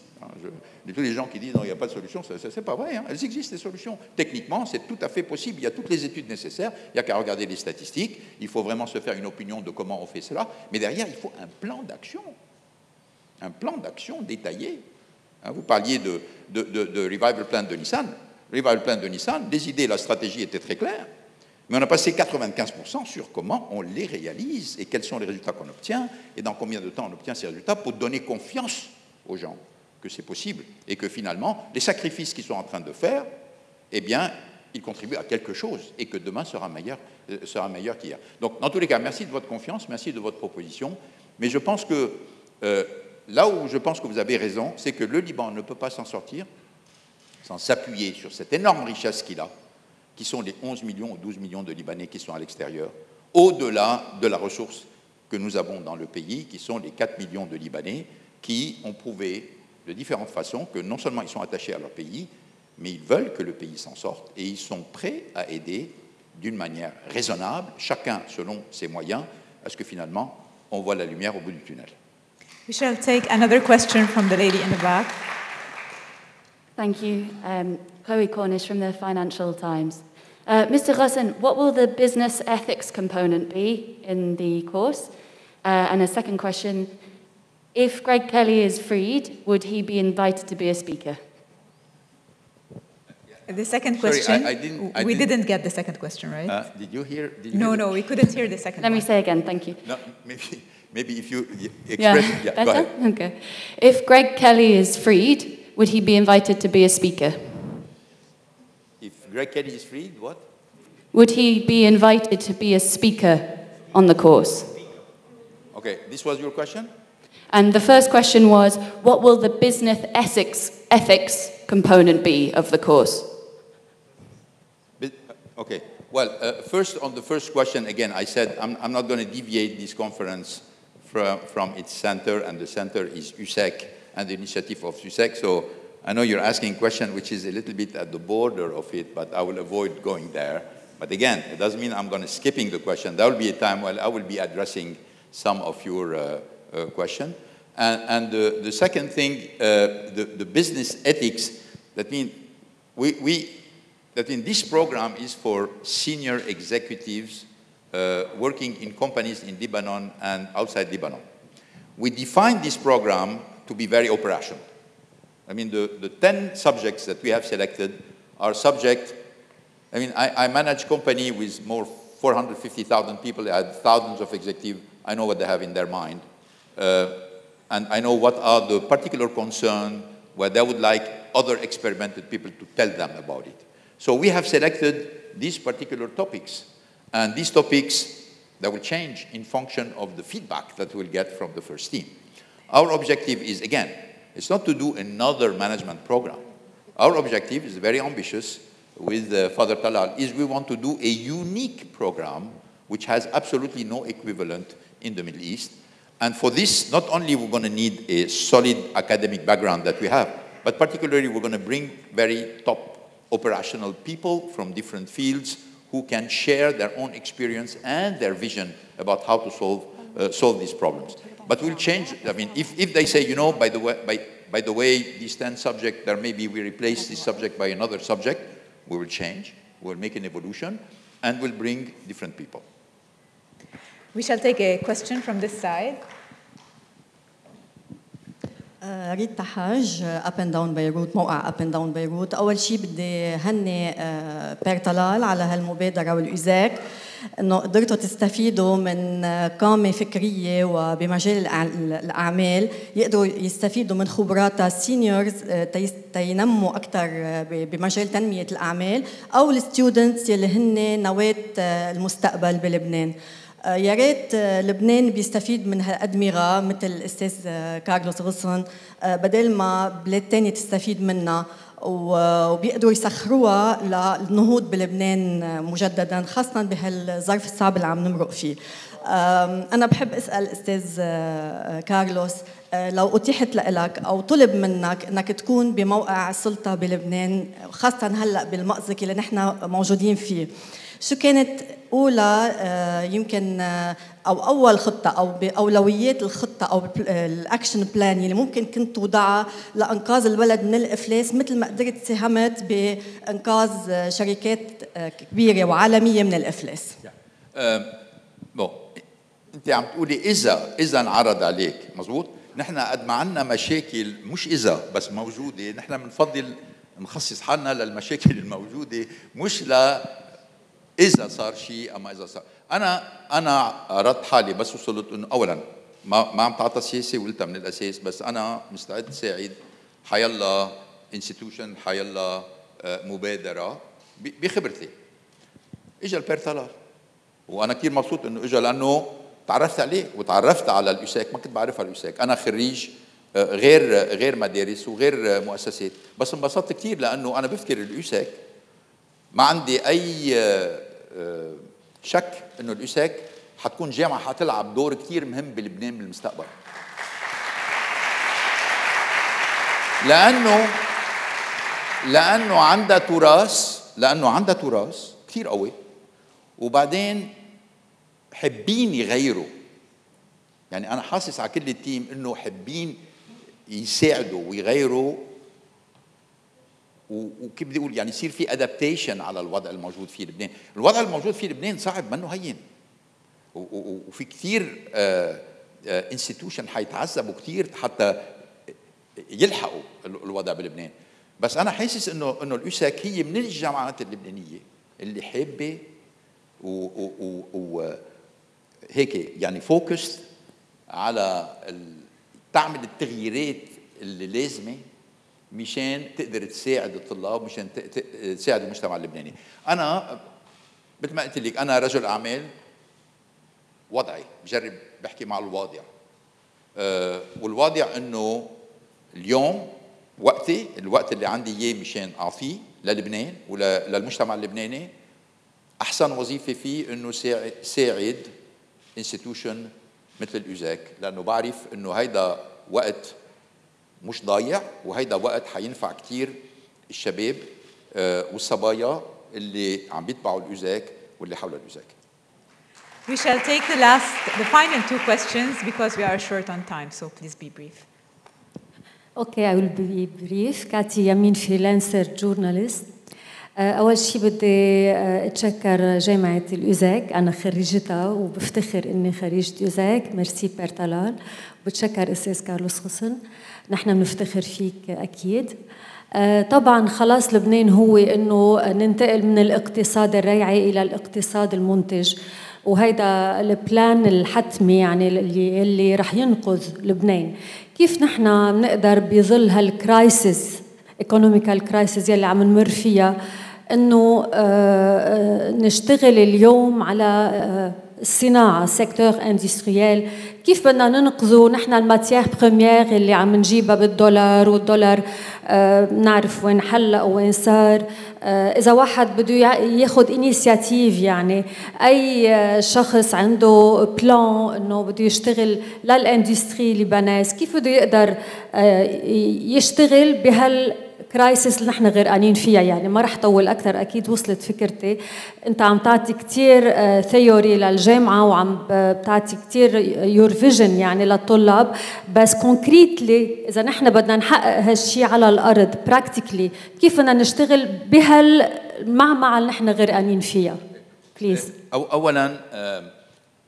Je, tous les gens qui disent non, il n'y a pas de solution, ce n'est pas vrai. Hein. Elles existent, les solutions. Techniquement, c'est tout à fait possible. Il y a toutes les études nécessaires. Il n'y a qu'à regarder les statistiques. Il faut vraiment se faire une opinion de comment on fait cela. Mais derrière, il faut un plan d'action. Un plan d'action détaillé. Hein, vous parliez de, de, de, de Revival Plan de Nissan. Revival Plan de Nissan, les idées, la stratégie était très claire. Mais on a passé quatre-vingt-quinze pour cent sur comment on les réalise et quels sont les résultats qu'on obtient et dans combien de temps on obtient ces résultats pour donner confiance aux gens que c'est possible et que finalement, les sacrifices qu'ils sont en train de faire, eh bien, ils contribuent à quelque chose et que demain sera meilleur, euh, sera meilleur qu'hier. Donc, dans tous les cas, merci de votre confiance, merci de votre proposition. Mais je pense que euh, là où je pense que vous avez raison, c'est que le Liban ne peut pas s'en sortir sans s'appuyer sur cette énorme richesse qu'il a, qui sont les onze millions ou douze millions de Libanais qui sont à l'extérieur, au-delà de la ressource que nous avons dans le pays, qui sont les quatre millions de Libanais qui ont prouvé de différentes façons que non seulement ils sont attachés à leur pays, mais ils veulent que le pays s'en sorte et ils sont prêts à aider d'une manière raisonnable, chacun selon ses moyens, à ce que finalement on voit la lumière au bout du tunnel. We shall take another question from the lady in the back. Thank you. Um, Chloe Cornish from the Financial Times. Uh, Mister Ghosn, what will the business ethics component be in the course? Uh, and a second question, if Greg Kelly is freed, would he be invited to be a speaker? The second question, Sorry, I, I didn't, I we didn't, didn't get the second question, right? Uh, did you hear? Did you no, hear no, the... we couldn't hear the second Let one. me say again, thank you. No, maybe, maybe if you express... Yeah, yeah, better? Okay. If Greg Kelly is freed, would he be invited to be a speaker? If Greg Kelly is freed, what? Would he be invited to be a speaker on the course? Okay, this was your question? And the first question was, what will the business ethics, ethics component be of the course? Okay, well, uh, first on the first question, again, I said I'm, I'm not going to deviate this conference from, from its center, and the center is U S E C. And the initiative of U S E C. So I know you're asking a question which is a little bit at the border of it, but I will avoid going there. But again, it doesn't mean I'm going to skipping the question. There will be a time when I will be addressing some of your uh, uh, question. And, and the, the second thing, uh, the, the business ethics, that means we, we, that in this program is for senior executives uh, working in companies in Lebanon and outside Lebanon. We define this program to be very operational. I mean, the, the ten subjects that we have selected are subject, I mean, I, I manage company with more four hundred fifty thousand people. I have thousands of executives. I know what they have in their mind. Uh, and I know what are the particular concerns where they would like other experimented people to tell them about it. So we have selected these particular topics. And these topics, that will change in function of the feedback that we'll get from the first team. Our objective is, again, it's not to do another management program. Our objective is very ambitious with uh, Father Talal, is we want to do a unique program which has absolutely no equivalent in the Middle East. And for this, not only we're going to need a solid academic background that we have, but particularly we're going to bring very top operational people from different fields who can share their own experience and their vision about how to solve, uh, solve these problems. But we'll change, I mean, if, if they say, you know, by the way, by, by the way, these ten subjects, there maybe we replace this subject by another subject, we will change, we'll make an evolution, and we'll bring different people. We shall take a question from this side. ريت تحاج اب اند داون بيروت، موقع اب اند داون بيروت. اول شيء بدي هني بير طلال على هالمبادره والاوزاك انه قدرتوا تستفيدوا من قامه فكريه وبمجال الاعمال يقدروا يستفيدوا من خبراتها السينيورز تينموا اكثر بمجال تنميه الاعمال، او الستودنتس يلي هن نواه المستقبل بلبنان. يا ريت لبنان بيستفيد من هالادمغه مثل الاستاذ كارلوس غصن، بدل ما بلاد ثانيه تستفيد منها وبيقدروا يسخروها للنهوض بلبنان مجددا، خاصه بهالظرف الصعب اللي عم نمرق فيه. انا بحب اسال استاذ كارلوس، لو اتيحت لك او طلب منك انك تكون بموقع السلطه بلبنان، خاصه هلا بالمأزق اللي نحن موجودين فيه، شو كانت أولى يمكن أو أول خطة أو بأولويات الخطة أو الأكشن بلان اللي ممكن كنت توضعها لإنقاذ البلد من الإفلاس، مثل ما قدرت ساهمت بإنقاذ شركات كبيرة وعالمية من الإفلاس؟ بون، أنت عم تقولي إذا إذا انعرض عليك، مضبوط؟ نحن قد ما عندنا مشاكل، مش إذا بس موجودة، نحن بنفضل نخصص حالنا للمشاكل الموجودة، مش ل إذا صار شيء. أما إذا صار، أنا أنا أردت حالي بس وصلت إنه أولاً ما ما عم تعطى سياسة ولتها من الأساس، بس أنا مستعد ساعد حيالله انستيتيوشن، حيالله مبادرة بخبرتي. إجا البيرتالار وأنا كثير مبسوط إنه إجا، لأنه تعرفت عليه وتعرفت على الأوساك، ما كنت بعرفها الأوساك، أنا خريج غير غير مدارس وغير مؤسسات، بس انبسطت كثير لأنه أنا بفكر الأوساك ما عندي أي شك إنه الأوساك حتكون جامعة حتلعب دور كتير مهم بلبنان بالمستقبل. لأنه لأنه عندها تراث، لأنه عندها تراث كتير قوي، وبعدين حابين يغيروا. يعني أنا حاسس على كل التيم إنه حابين يساعدوا ويغيروا، وكيف بدي اقول يعني يصير في ادابتيشن على الوضع الموجود في لبنان، الوضع الموجود في لبنان صعب منه هين، وفي كثير انستيتيوشن حيتعذبوا كثير حتى يلحقوا الوضع بلبنان، بس انا حاسس انه انه الاوساك هي من الجامعات اللبنانيه اللي حابه وهيك يعني فوكس على تعمل التغييرات اللي لازمه مشان تقدر تساعد الطلاب، مشان تساعد المجتمع اللبناني. أنا مثل ما قلت لك أنا رجل أعمال وضعي، بجرب بحكي مع الواضع، أه والواضع إنه اليوم وقتي، الوقت اللي عندي إياه مشان أعطيه للبنان وللمجتمع اللبناني، أحسن وظيفة فيه إنه ساعد انستيتيوشن مثل الأوزاك، لأنه بعرف إنه هيدا وقت مش ضايع، وهيدا وقت حينفع كتير الشباب والصبايا اللي عم بيتبعوا الأوزاك واللي حول الأوزاك. We shall take the last, the final two questions because we are short on time, so please be brief. Okay, I will be brief. كاتي يمين فريلانسر جورناليست. أول شيء بدي أتشكر جامعة الأوزاك، أنا خريجتها وبفتخر إني خريجة أوزاك. ميرسي بيرتالال، وبتشكر أستاذ كارلوس غصن، نحن بنفتخر فيك أكيد. طبعا خلاص لبنان هو إنه ننتقل من الاقتصاد الريعي إلى الاقتصاد المنتج، وهيدا البلان الحتمي يعني اللي, اللي رح ينقذ لبنان. كيف نحن بنقدر بظل هالكرايسيس ايكونوميكال كرايسيس يلي عم نمر فيها انه نشتغل اليوم على الصناعه، سيكتور اندستريال، كيف بدنا ننقذه؟ نحن الماتيير بريمير اللي عم نجيبها بالدولار، والدولار بنعرف وين حلق وين صار. اذا واحد بده ياخذ انيشيتيف، يعني اي شخص عنده بلان انه بده يشتغل للاندستري لبنانيس، كيف بده يقدر يشتغل بهال كرايسيس اللي نحن غرقانين فيها؟ يعني ما رح طول اكثر، اكيد وصلت فكرتي. انت عم تعطي كثير ثيوري للجامعه وعم بتعطي كثير يور فيجن يعني للطلاب، بس كونكريتلي اذا نحن بدنا نحقق هالشيء على الارض براكتيكلي، كيف بدنا نشتغل بهالمعمعه اللي نحن غرقانين فيها؟ بليز. أو اولا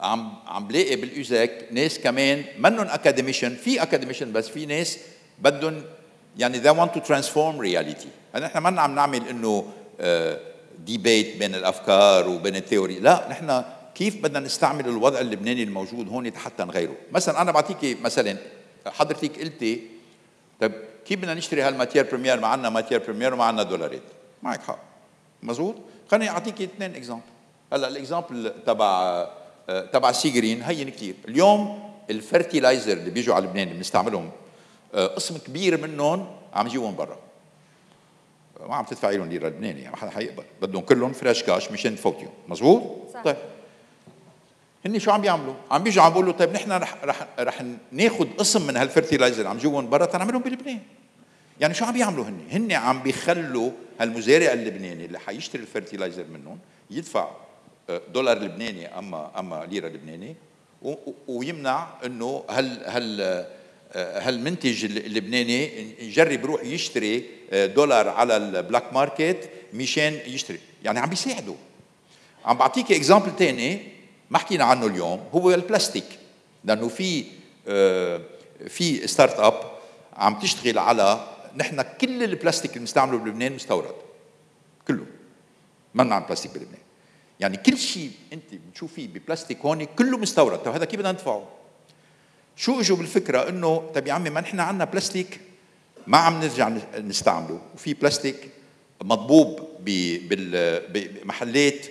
عم عم بلاقي بالاوزاك ناس كمان منهم اكاديميشن، في اكاديميشن بس في ناس بدهم يعني they want to transform reality. يعني نحن ما عم نعمل انه ديبيت بين الافكار وبين الثيوري، لا، نحن كيف بدنا نستعمل الوضع اللبناني الموجود هون حتى نغيره. مثلا انا بعطيكي مثلا، حضرتك قلتي طيب كيف بدنا نشتري هالماتير بريمير، ما عندنا ماتير بريمير وما عندنا دولارات. معك حق، مزبوط. خليني اعطيكي اثنين اكزامبل. هلا الاكزامبل تبع تبع سي جرين هين كثير. اليوم الفرتيلايزر اللي بيجوا على لبنان بنستعملهم قسم كبير منهم عم يجيبهم برا، ما عم تدفعي لهم ليره لبنانيه، يعني ما حدا حيقبل، بدهم كلهم فريش كاش مشان فوتيهم، مزبوط؟ طيب هن شو عم بيعملوا؟ عم بيجوا عم بيقولوا طيب نحن رح رح رح ناخذ قسم من هالفرتيلايزر اللي عم يجيبهم برا تنعملهم بلبنان. يعني شو عم بيعملوا هن؟ هن عم بيخلوا هالمزارع اللبناني اللي حيشتري الفرتيلايزر منهم يدفع دولار لبناني اما اما ليره لبناني، ويمنع انه هل هل هالمنتج اللبناني يجرب يروح يشتري دولار على البلاك ماركت مشان يشتري. يعني عم بيساعدوا. عم بعطيك اكزامبل ثاني ما حكينا عنه اليوم، هو البلاستيك، لانه في في ستارت اب عم تشتغل على نحن كل البلاستيك اللي بنستعمله بلبنان مستورد كله، ما بنعمل بلاستيك بلبنان. يعني كل شيء انت بتشوفيه ببلاستيك هون كله مستورد. طيب هذا كيف بدنا ندفعه؟ شو اجوا بالفكره انه طيب يا عمي ما نحن عندنا بلاستيك ما عم نرجع نستعمله، وفي بلاستيك مضبوب بمحلات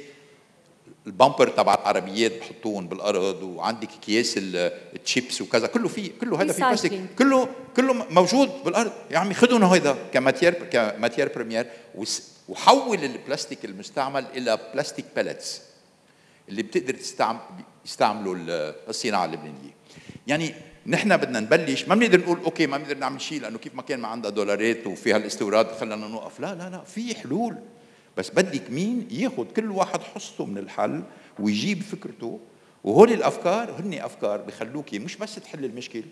البامبر تبع العربيات بحطوهم بالارض، وعندك اكياس التشيبس وكذا، كله في كله هذا في بلاستيك، كله كله موجود بالارض. يا عمي خذهم هيدا كماتير كماتير بريمير، وحول البلاستيك المستعمل الى بلاستيك باليتس اللي بتقدر تستعمل يستعملوا الصناعه اللبنانيه. يعني نحن بدنا نبلش، ما بنقدر نقول اوكي ما بنقدر نعمل شيء لانه كيف ما كان ما عندها دولارات وفي هالاستيراد خلينا نوقف، لا لا لا، في حلول، بس بدك مين ياخذ كل واحد حصته من الحل ويجيب فكرته. وهول الافكار هن افكار بخلوكي مش بس تحل المشكله،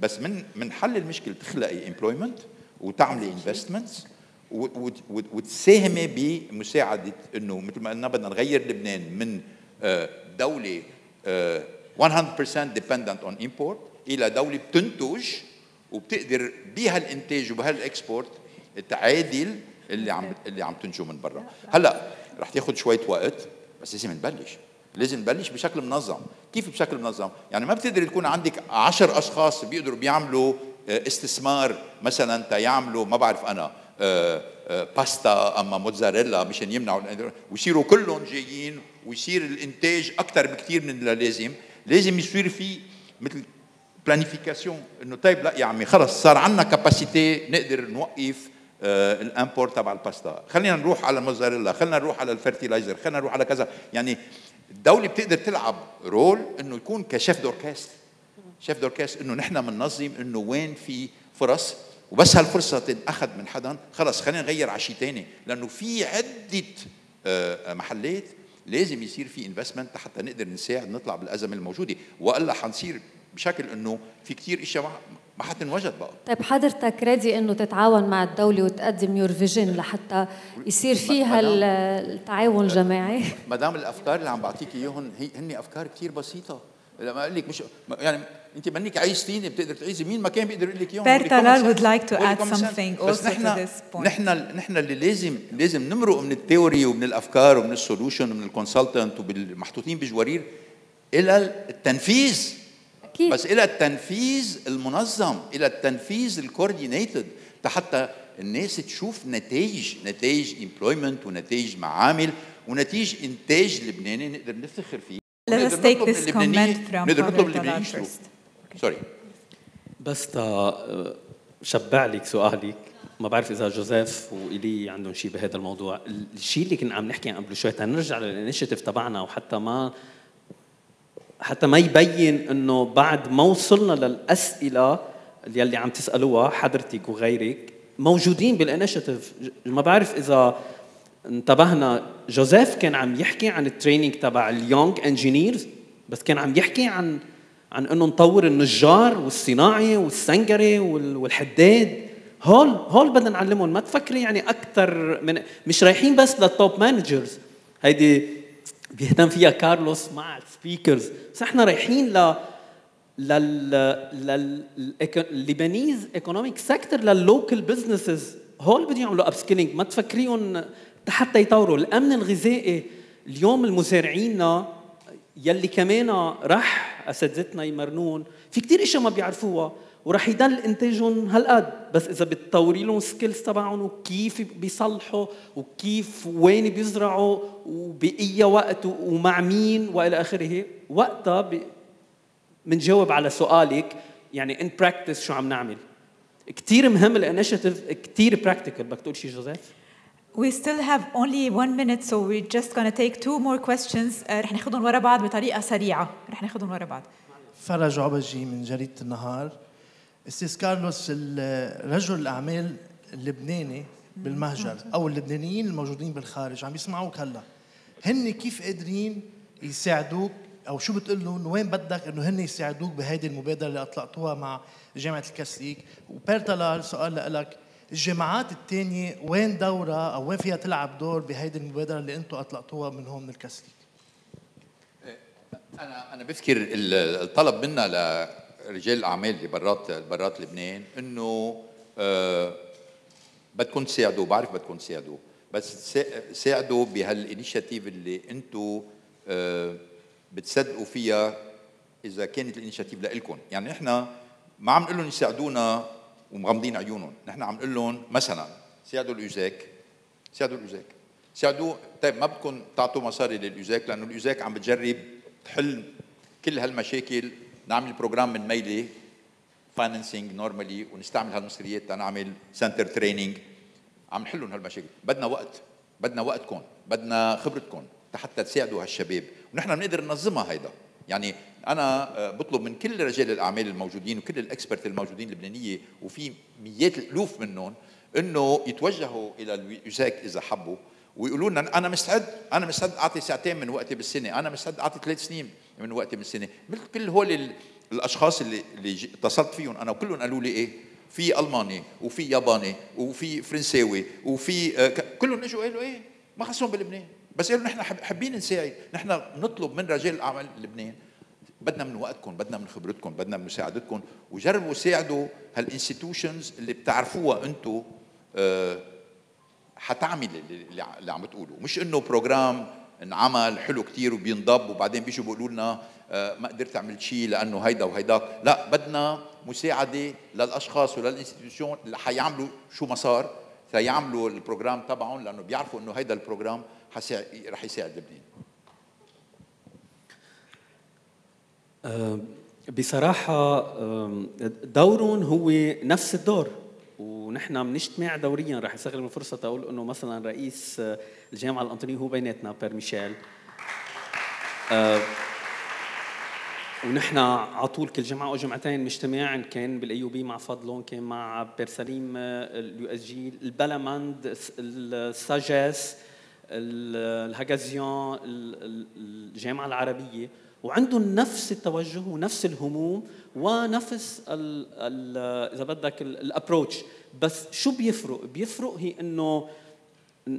بس من من حل المشكله تخلقي امبلويمنت وتعملي انفستمنتس وتساهمي بمساعده انه مثل ما قلنا بدنا نغير لبنان من دوله مية بالمية dependent on import الى دوله بتنتج وبتقدر بهالانتاج وبهالاكسبورت تعادل اللي عم اللي عم تنشو من برا. هلا رح تاخذ شويه وقت، بس لازم نبلش، لازم نبلش بشكل منظم. كيف بشكل منظم؟ يعني ما بتقدر تكون عندك عشر اشخاص بيقدروا بيعملوا استثمار مثلا تيعملوا ما بعرف انا آآ آآ باستا اما موتزاريلا مشان يمنعوا ويصيروا كلهم جايين ويصير الانتاج اكثر بكثير من اللي لازم. لازم يصير في مثل بلانيفيكاسيون انه طيب لا يا عمي خلص صار عندنا كاباسيتي نقدر نوقف الامبورت تبع الباستا، خلينا نروح على الموزاريلا، خلينا نروح على الفرتيلايزر، خلينا نروح على كذا. يعني الدوله بتقدر تلعب رول انه يكون كشيف دوركاست، شيف دوركاست انه نحن بننظم انه وين في فرص، وبس هالفرصه تنأخذ من حدا خلص خلينا نغير على شيء ثاني، لانه في عده محلات لازم يصير في انفستمنت حتى نقدر نساعد نطلع بالازمه الموجوده، والا حنصير بشكل انه في كثير اشياء ما حتنوجد بقى. طيب حضرتك رادي انه تتعاون مع الدوله وتقدم يور فيجن لحتى يصير فيها التعاون الجماعي؟ ما دام الافكار اللي عم بعطيك اياهم هن افكار كثير بسيطه، لما اقول لك مش يعني انت منك عايزتيني بتقدر تعيزي مين ما كان بيقدر يقول لك اياهم. بير تالال would like to add something also to this point. نحن نحن اللي لازم لازم نمرق من الثيوري ومن الافكار ومن السولوشن ومن الكونسلتنت ومحطوطين بجوارير الى التنفيذ. بس إلى التنفيذ المنظم، إلى التنفيذ الكوردينيتد، حتى الناس تشوف نتائج، نتائج امبلويمنت ونتائج معامل ونتائج إنتاج لبناني نقدر نفتخر فيه. Let's take this comment from Talal first. Sorry. بس شبع لك سؤالك، ما بعرف إذا جوزيف وإلي عندهم شيء بهذا الموضوع. الشيء اللي كنا عم نحكي عنه قبل شوي تنرجع للإنشيتيف تبعنا، وحتى ما حتى ما يبين انه بعد ما وصلنا للاسئله اللي عم تسالوها حضرتك وغيرك موجودين بالانشيتيف. ما بعرف اذا انتبهنا، جوزيف كان عم يحكي عن التريننج تبع اليونج انجينيرز، بس كان عم يحكي عن عن انه نطور النجار والصناعي والسنجري والحداد. هول هول بدنا نعلمهم. ما تفكري يعني اكثر من مش رايحين بس للتوب مانجرز، هيدي بيهتم فيها كارلوس مع السبيكرز، بس احنا رايحين ل لل للليبانيز ايكونوميك سيكتور، لللوكال بزنسز. هول بدهم يعملوا ابسكيلينج، ما تفكريهم حتى يطوروا الامن الغذائي. اليوم المزارعين يلي كمان راح اساتذتنا يمرنون في كثير اشياء ما بيعرفوها، وراح يضل انتاجهم هالقد، بس اذا بتطوري لهم سكيلز تبعهم وكيف بيصلحوا وكيف وين بيزرعوا وباي وقت ومع مين والى اخره، وقتها بنجاوب على سؤالك يعني ان براكتس شو عم نعمل. كثير مهم الانشيتيف، كثير براكتيكال. بدك تقول شيء جوزيف؟ We still have only one minute, so we're just going to take two more questions. رح ناخذهم ورا بعض بطريقه سريعه، رح ناخذهم ورا بعض. فرج عبجي من جريده النهار. استاذ كارلوس، رجل الاعمال اللبناني بالمهجر او اللبنانيين الموجودين بالخارج عم يسمعوك هلا، هن كيف قادرين يساعدوك او شو بتقول لهم وين بدك انه هن يساعدوك بهيدي المبادره اللي اطلقتوها مع جامعه الكاسليك؟ وبيرتلال سؤال لك، الجامعات الثانيه وين دورها او وين فيها تلعب دور بهيدي المبادره اللي انتم اطلقتوها من هون من الكاسليك؟ انا انا بفكر الطلب منا ل رجال الاعمال اللي برات برات لبنان انه آه بدكم تساعدوا، بعرف بدكم تساعدوا، بس ساعدوا بهالانيشيتيف اللي انتم آه بتصدقوا فيها اذا كانت الانيشيتيف لإلكم. يعني نحن ما عم نقول لهم يساعدونا ومغمضين عيونهم، نحن عم نقول لهم مثلا ساعدوا الاوزاك، ساعدوا الاوزاك، ساعدوا. طيب ما بدكم تعطوا مصاري للاوزاك لانه الاوزاك عم بتجرب تحل كل هالمشاكل، نعمل بروجرام من ميلي فاينانسينج نورمالي ونستعمل هالمصريات لنعمل سنتر تريننج، عم نحلهم هالمشاكل. بدنا وقت، بدنا وقتكم، بدنا خبرتكم حتى تساعدوا هالشباب، ونحن بنقدر ننظمها هيدا. يعني انا بطلب من كل رجال الاعمال الموجودين وكل الاكسبرت الموجودين اللبنانيه، وفي مئات الالوف منهم، انه يتوجهوا الى الوزاك اذا حبوا ويقولوا لنا انا مستعد، انا مستعد اعطي ساعتين من وقتي بالسنه، انا مستعد اعطي ثلاث سنين من وقتي بالسنه. مثل كل هول الاشخاص اللي اللي اتصلت فيهم انا وكلهم قالوا لي ايه، في الماني وفي ياباني وفي فرنساوي وفي آه كلهم اجوا قالوا ايه، ما خصهم بلبنان، بس قالوا نحن حابين نساعد، نحن بنطلب من رجال الاعمال لبنان بدنا من وقتكم، بدنا من خبرتكم، بدنا من مساعدتكم، وجربوا ساعدوا هالانستيتيوشنز اللي بتعرفوها انتم آه حتعمل اللي اللي عم بتقولوا، مش انه بروجرام انعمل حلو كثير وبينضب وبعدين بيجوا بيقولوا لنا ما قدرت اعمل شيء لانه هيدا وهيداك. لا، بدنا مساعده للاشخاص وللانستيتيوشن اللي حيعملوا شو ما صار سيعملوا البروجرام تبعهم، لانه بيعرفوا انه هيدا البروجرام رح يساعد لبنان. أه بصراحه دورهم هو نفس الدور، ونحن بنجتمع دوريا. رح استغل من الفرصه تقول انه مثلا رئيس الجامعه الانطونيه هو بيناتنا بير ميشيل، أه ونحن على طول كل جمعه او جمعتين بنجتمع، كان بالاي بي مع فضلون، كان مع بير سليم اليو اس جي، البلمند، الساجس، الهاجازيان، الجامعه العربيه، وعندهم نفس التوجه ونفس الهموم ونفس ال ال اذا بدك الابروتش. بس شو بيفرق؟ بيفرق هي انه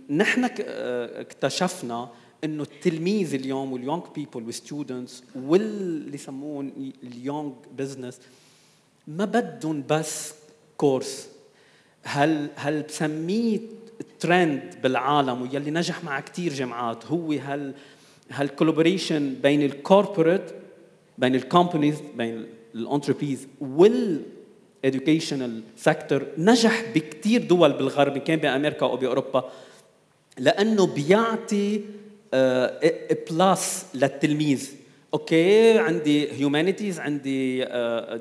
نحن اكتشفنا انه التلميذ اليوم واليونج بيبل والستودنتس واللي يسمون اليونج بزنس ما بدهم بس كورس. هل هل بسميه ترند بالعالم واللي نجح مع كثير جامعات هو هل هالكولابوريشن بين الكوربوريت، بين الكومبانيز، بين الانتربريز والادوكيشنال سيكتور. نجح بكثير دول بالغرب، كان بامريكا او باوروبا، لانه بيعطي بلس للتلميذ. اوكي، عندي هيومانيتيز، عندي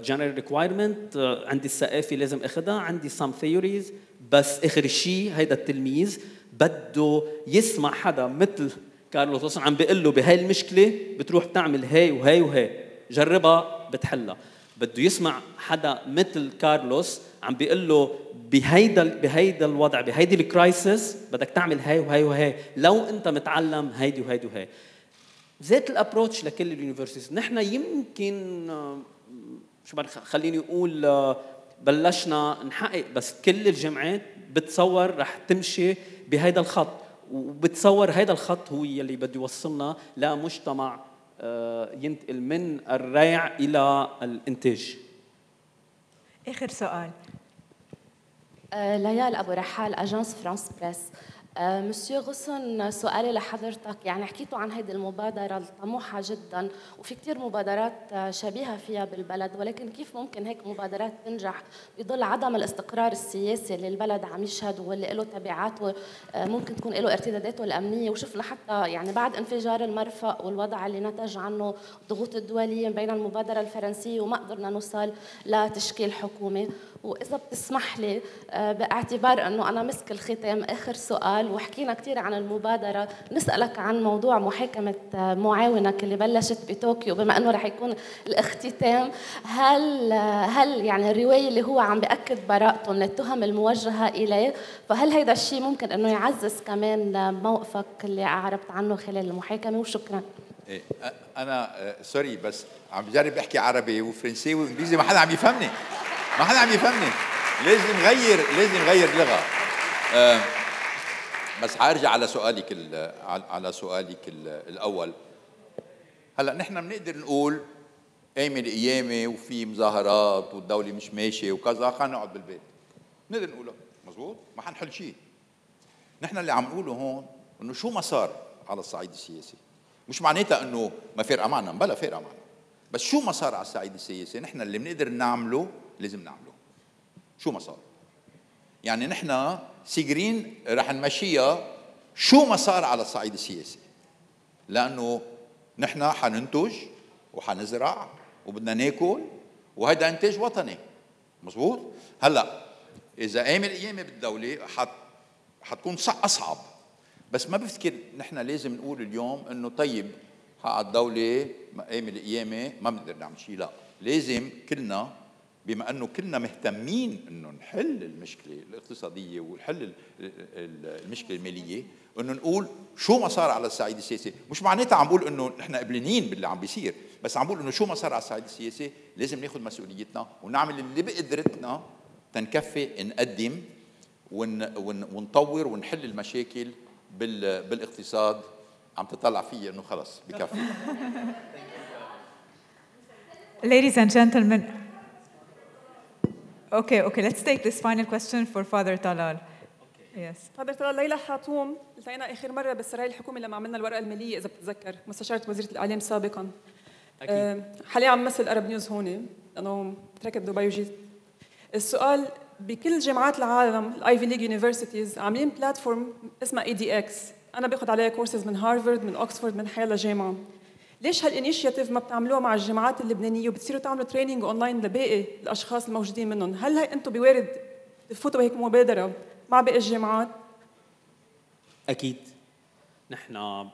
جنرال ريكوايرمنت، عندي الثقافه لازم اخذها، عندي سام ثيوريز، بس اخر شيء هيدا التلميذ بده يسمع حدا مثل كارلوس غوسن عم بيقول له بهاي المشكله بتروح بتعمل هاي وهاي وهاي، جربها بتحلها. بده يسمع حدا مثل كارلوس عم بيقول له بهيدا بهيدا الوضع بهيدي الكرايسس بدك تعمل هاي وهاي وهاي، لو انت متعلم هيدي وهيدي وهاي. ذات الابروتش لكل اليونيفرسيتيز. نحن يمكن شو بدي خليني اقول بلشنا نحقق، بس كل الجامعات بتصور رح تمشي بهيدا الخط، وبتصور هيدا الخط هو يلي بده يوصلنا لمجتمع ينتقل من الريع الى الانتاج. اخر سؤال. ليال ابو رحال، اجانس فرانس بريس. مسيو غصن، سؤالي لحضرتك، يعني حكيتوا عن هيدي المبادرة الطموحة جدا وفي كتير مبادرات شبيهة فيها بالبلد، ولكن كيف ممكن هيك مبادرات تنجح بظل عدم الاستقرار السياسي اللي البلد عم يشهد واللي له تبعات ممكن تكون له ارتداداته الأمنية، وشفنا حتى يعني بعد انفجار المرفأ والوضع اللي نتج عنه الضغوط الدولية بين المبادرة الفرنسية وما قدرنا نوصل لتشكيل حكومة. وإذا بتسمح لي باعتبار أنه أنا مسك الختام، آخر سؤال، وحكينا كثير عن المبادرة، نسألك عن موضوع محاكمة معاونك اللي بلشت بطوكيو، بما أنه رح يكون الاختتام. هل هل يعني الرواية اللي هو عم بأكد براءته من التهم الموجهة إليه، فهل هيدا الشيء ممكن أنه يعزز كمان موقفك اللي أعربت عنه خلال المحاكمة؟ وشكرا. إيه أنا سوري بس عم بجرب أحكي عربي وفرنسي وإنجليزي، ما حدا عم يفهمني، ما حدا عم يفهمني، لازم نغير لازم نغير لغة. أه بس حارجع على سؤالك على سؤالك الاول. هلا نحن بنقدر نقول ايام القيامه وفي مظاهرات والدوله مش ماشيه وكذا، خلينا نقعد بالبيت، بنقدر نقولها مزبوط، ما حنحل شيء. نحن اللي عم نقوله هون انه شو ما صار على الصعيد السياسي، مش معناتها انه ما فارقه معنا، بلا فارقه معنا، بس شو ما صار على الصعيد السياسي نحن اللي بنقدر نعمله لازم نعمله، شو ما صار. يعني نحن سي جرين رح نمشيها شو ما صار على الصعيد السياسي، لأنه نحن حننتج وحنزرع وبدنا ناكل، وهذا إنتاج وطني مزبوط. هلا إذا قام القيامة بالدولة حت حتكون أصعب، بس ما بفتكر نحن لازم نقول اليوم إنه طيب حق الدولة قام القيامة ما بنقدر نعمل شيء، لا، لازم كلنا بما أنه كلنا مهتمين أنه نحل المشكلة الاقتصادية ونحل المشكلة المالية، أنه نقول شو ما صار على الصعيد السياسي. مش معناتها عم بقول أنه نحن قبلانين باللي عم بيصير، بس عم بقول أنه شو ما صار على الصعيد السياسي لازم ناخذ مسؤوليتنا ونعمل اللي بقدرتنا تنكفي نقدم ونطور ونحل المشاكل بالاقتصاد. عم تطلع فيي أنه خلص بكفي. Ladies and gentlemen. Okay, okay, let's take this final question for Father Talal. Okay. Yes. Father Talal, ليلى حاتوم التقينا آخر مرة بالسراي الحكومي لما عملنا الورقة المالية، إذا بتتذكر، مستشارة وزيرة الإعلام سابقاً. أكيد. حالياً عم مثل أرب نيوز هون، لأنه تركت دبي وجيت. السؤال، بكل جامعات العالم الأيفي ليج يونيفرسيتيز عاملين بلاتفورم اسمها اي دي اكس، أنا باخذ عليها كورسز من هارفارد، من أوكسفورد، من حيالة جامعة. ليش هالانيشيتيف ما بتعملوها مع الجامعات اللبنانيه وبتصيروا تعملوا تريننج اونلاين لباقي الاشخاص الموجودين منهم؟ هل هي انتم بوارد تفوتوا بهيك مبادره مع باقي الجامعات؟ اكيد نحن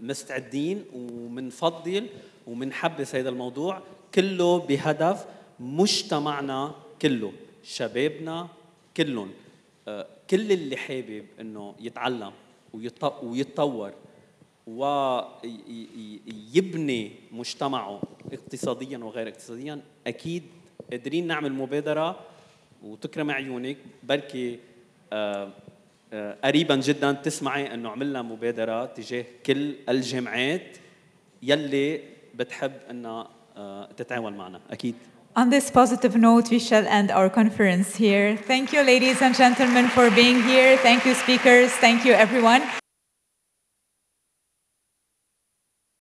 مستعدين ومنفضل ومنحبس هذا الموضوع كله بهدف مجتمعنا كله، شبابنا كلهم، كل اللي حابب انه يتعلم ويتطور ويبني مجتمعه اقتصاديا وغير اقتصاديا. اكيد قادرين نعمل مبادره، وتكرم عيونك بركي آآ آآ قريبا جدا تسمعي انه عملنا مبادره تجاه كل الجامعات يلي بتحب ان تتعاون معنا. اكيد. On this positive note, we shall end our conference here. Thank you, ladies and gentlemen, for being here. Thank you, speakers. Thank you, everyone.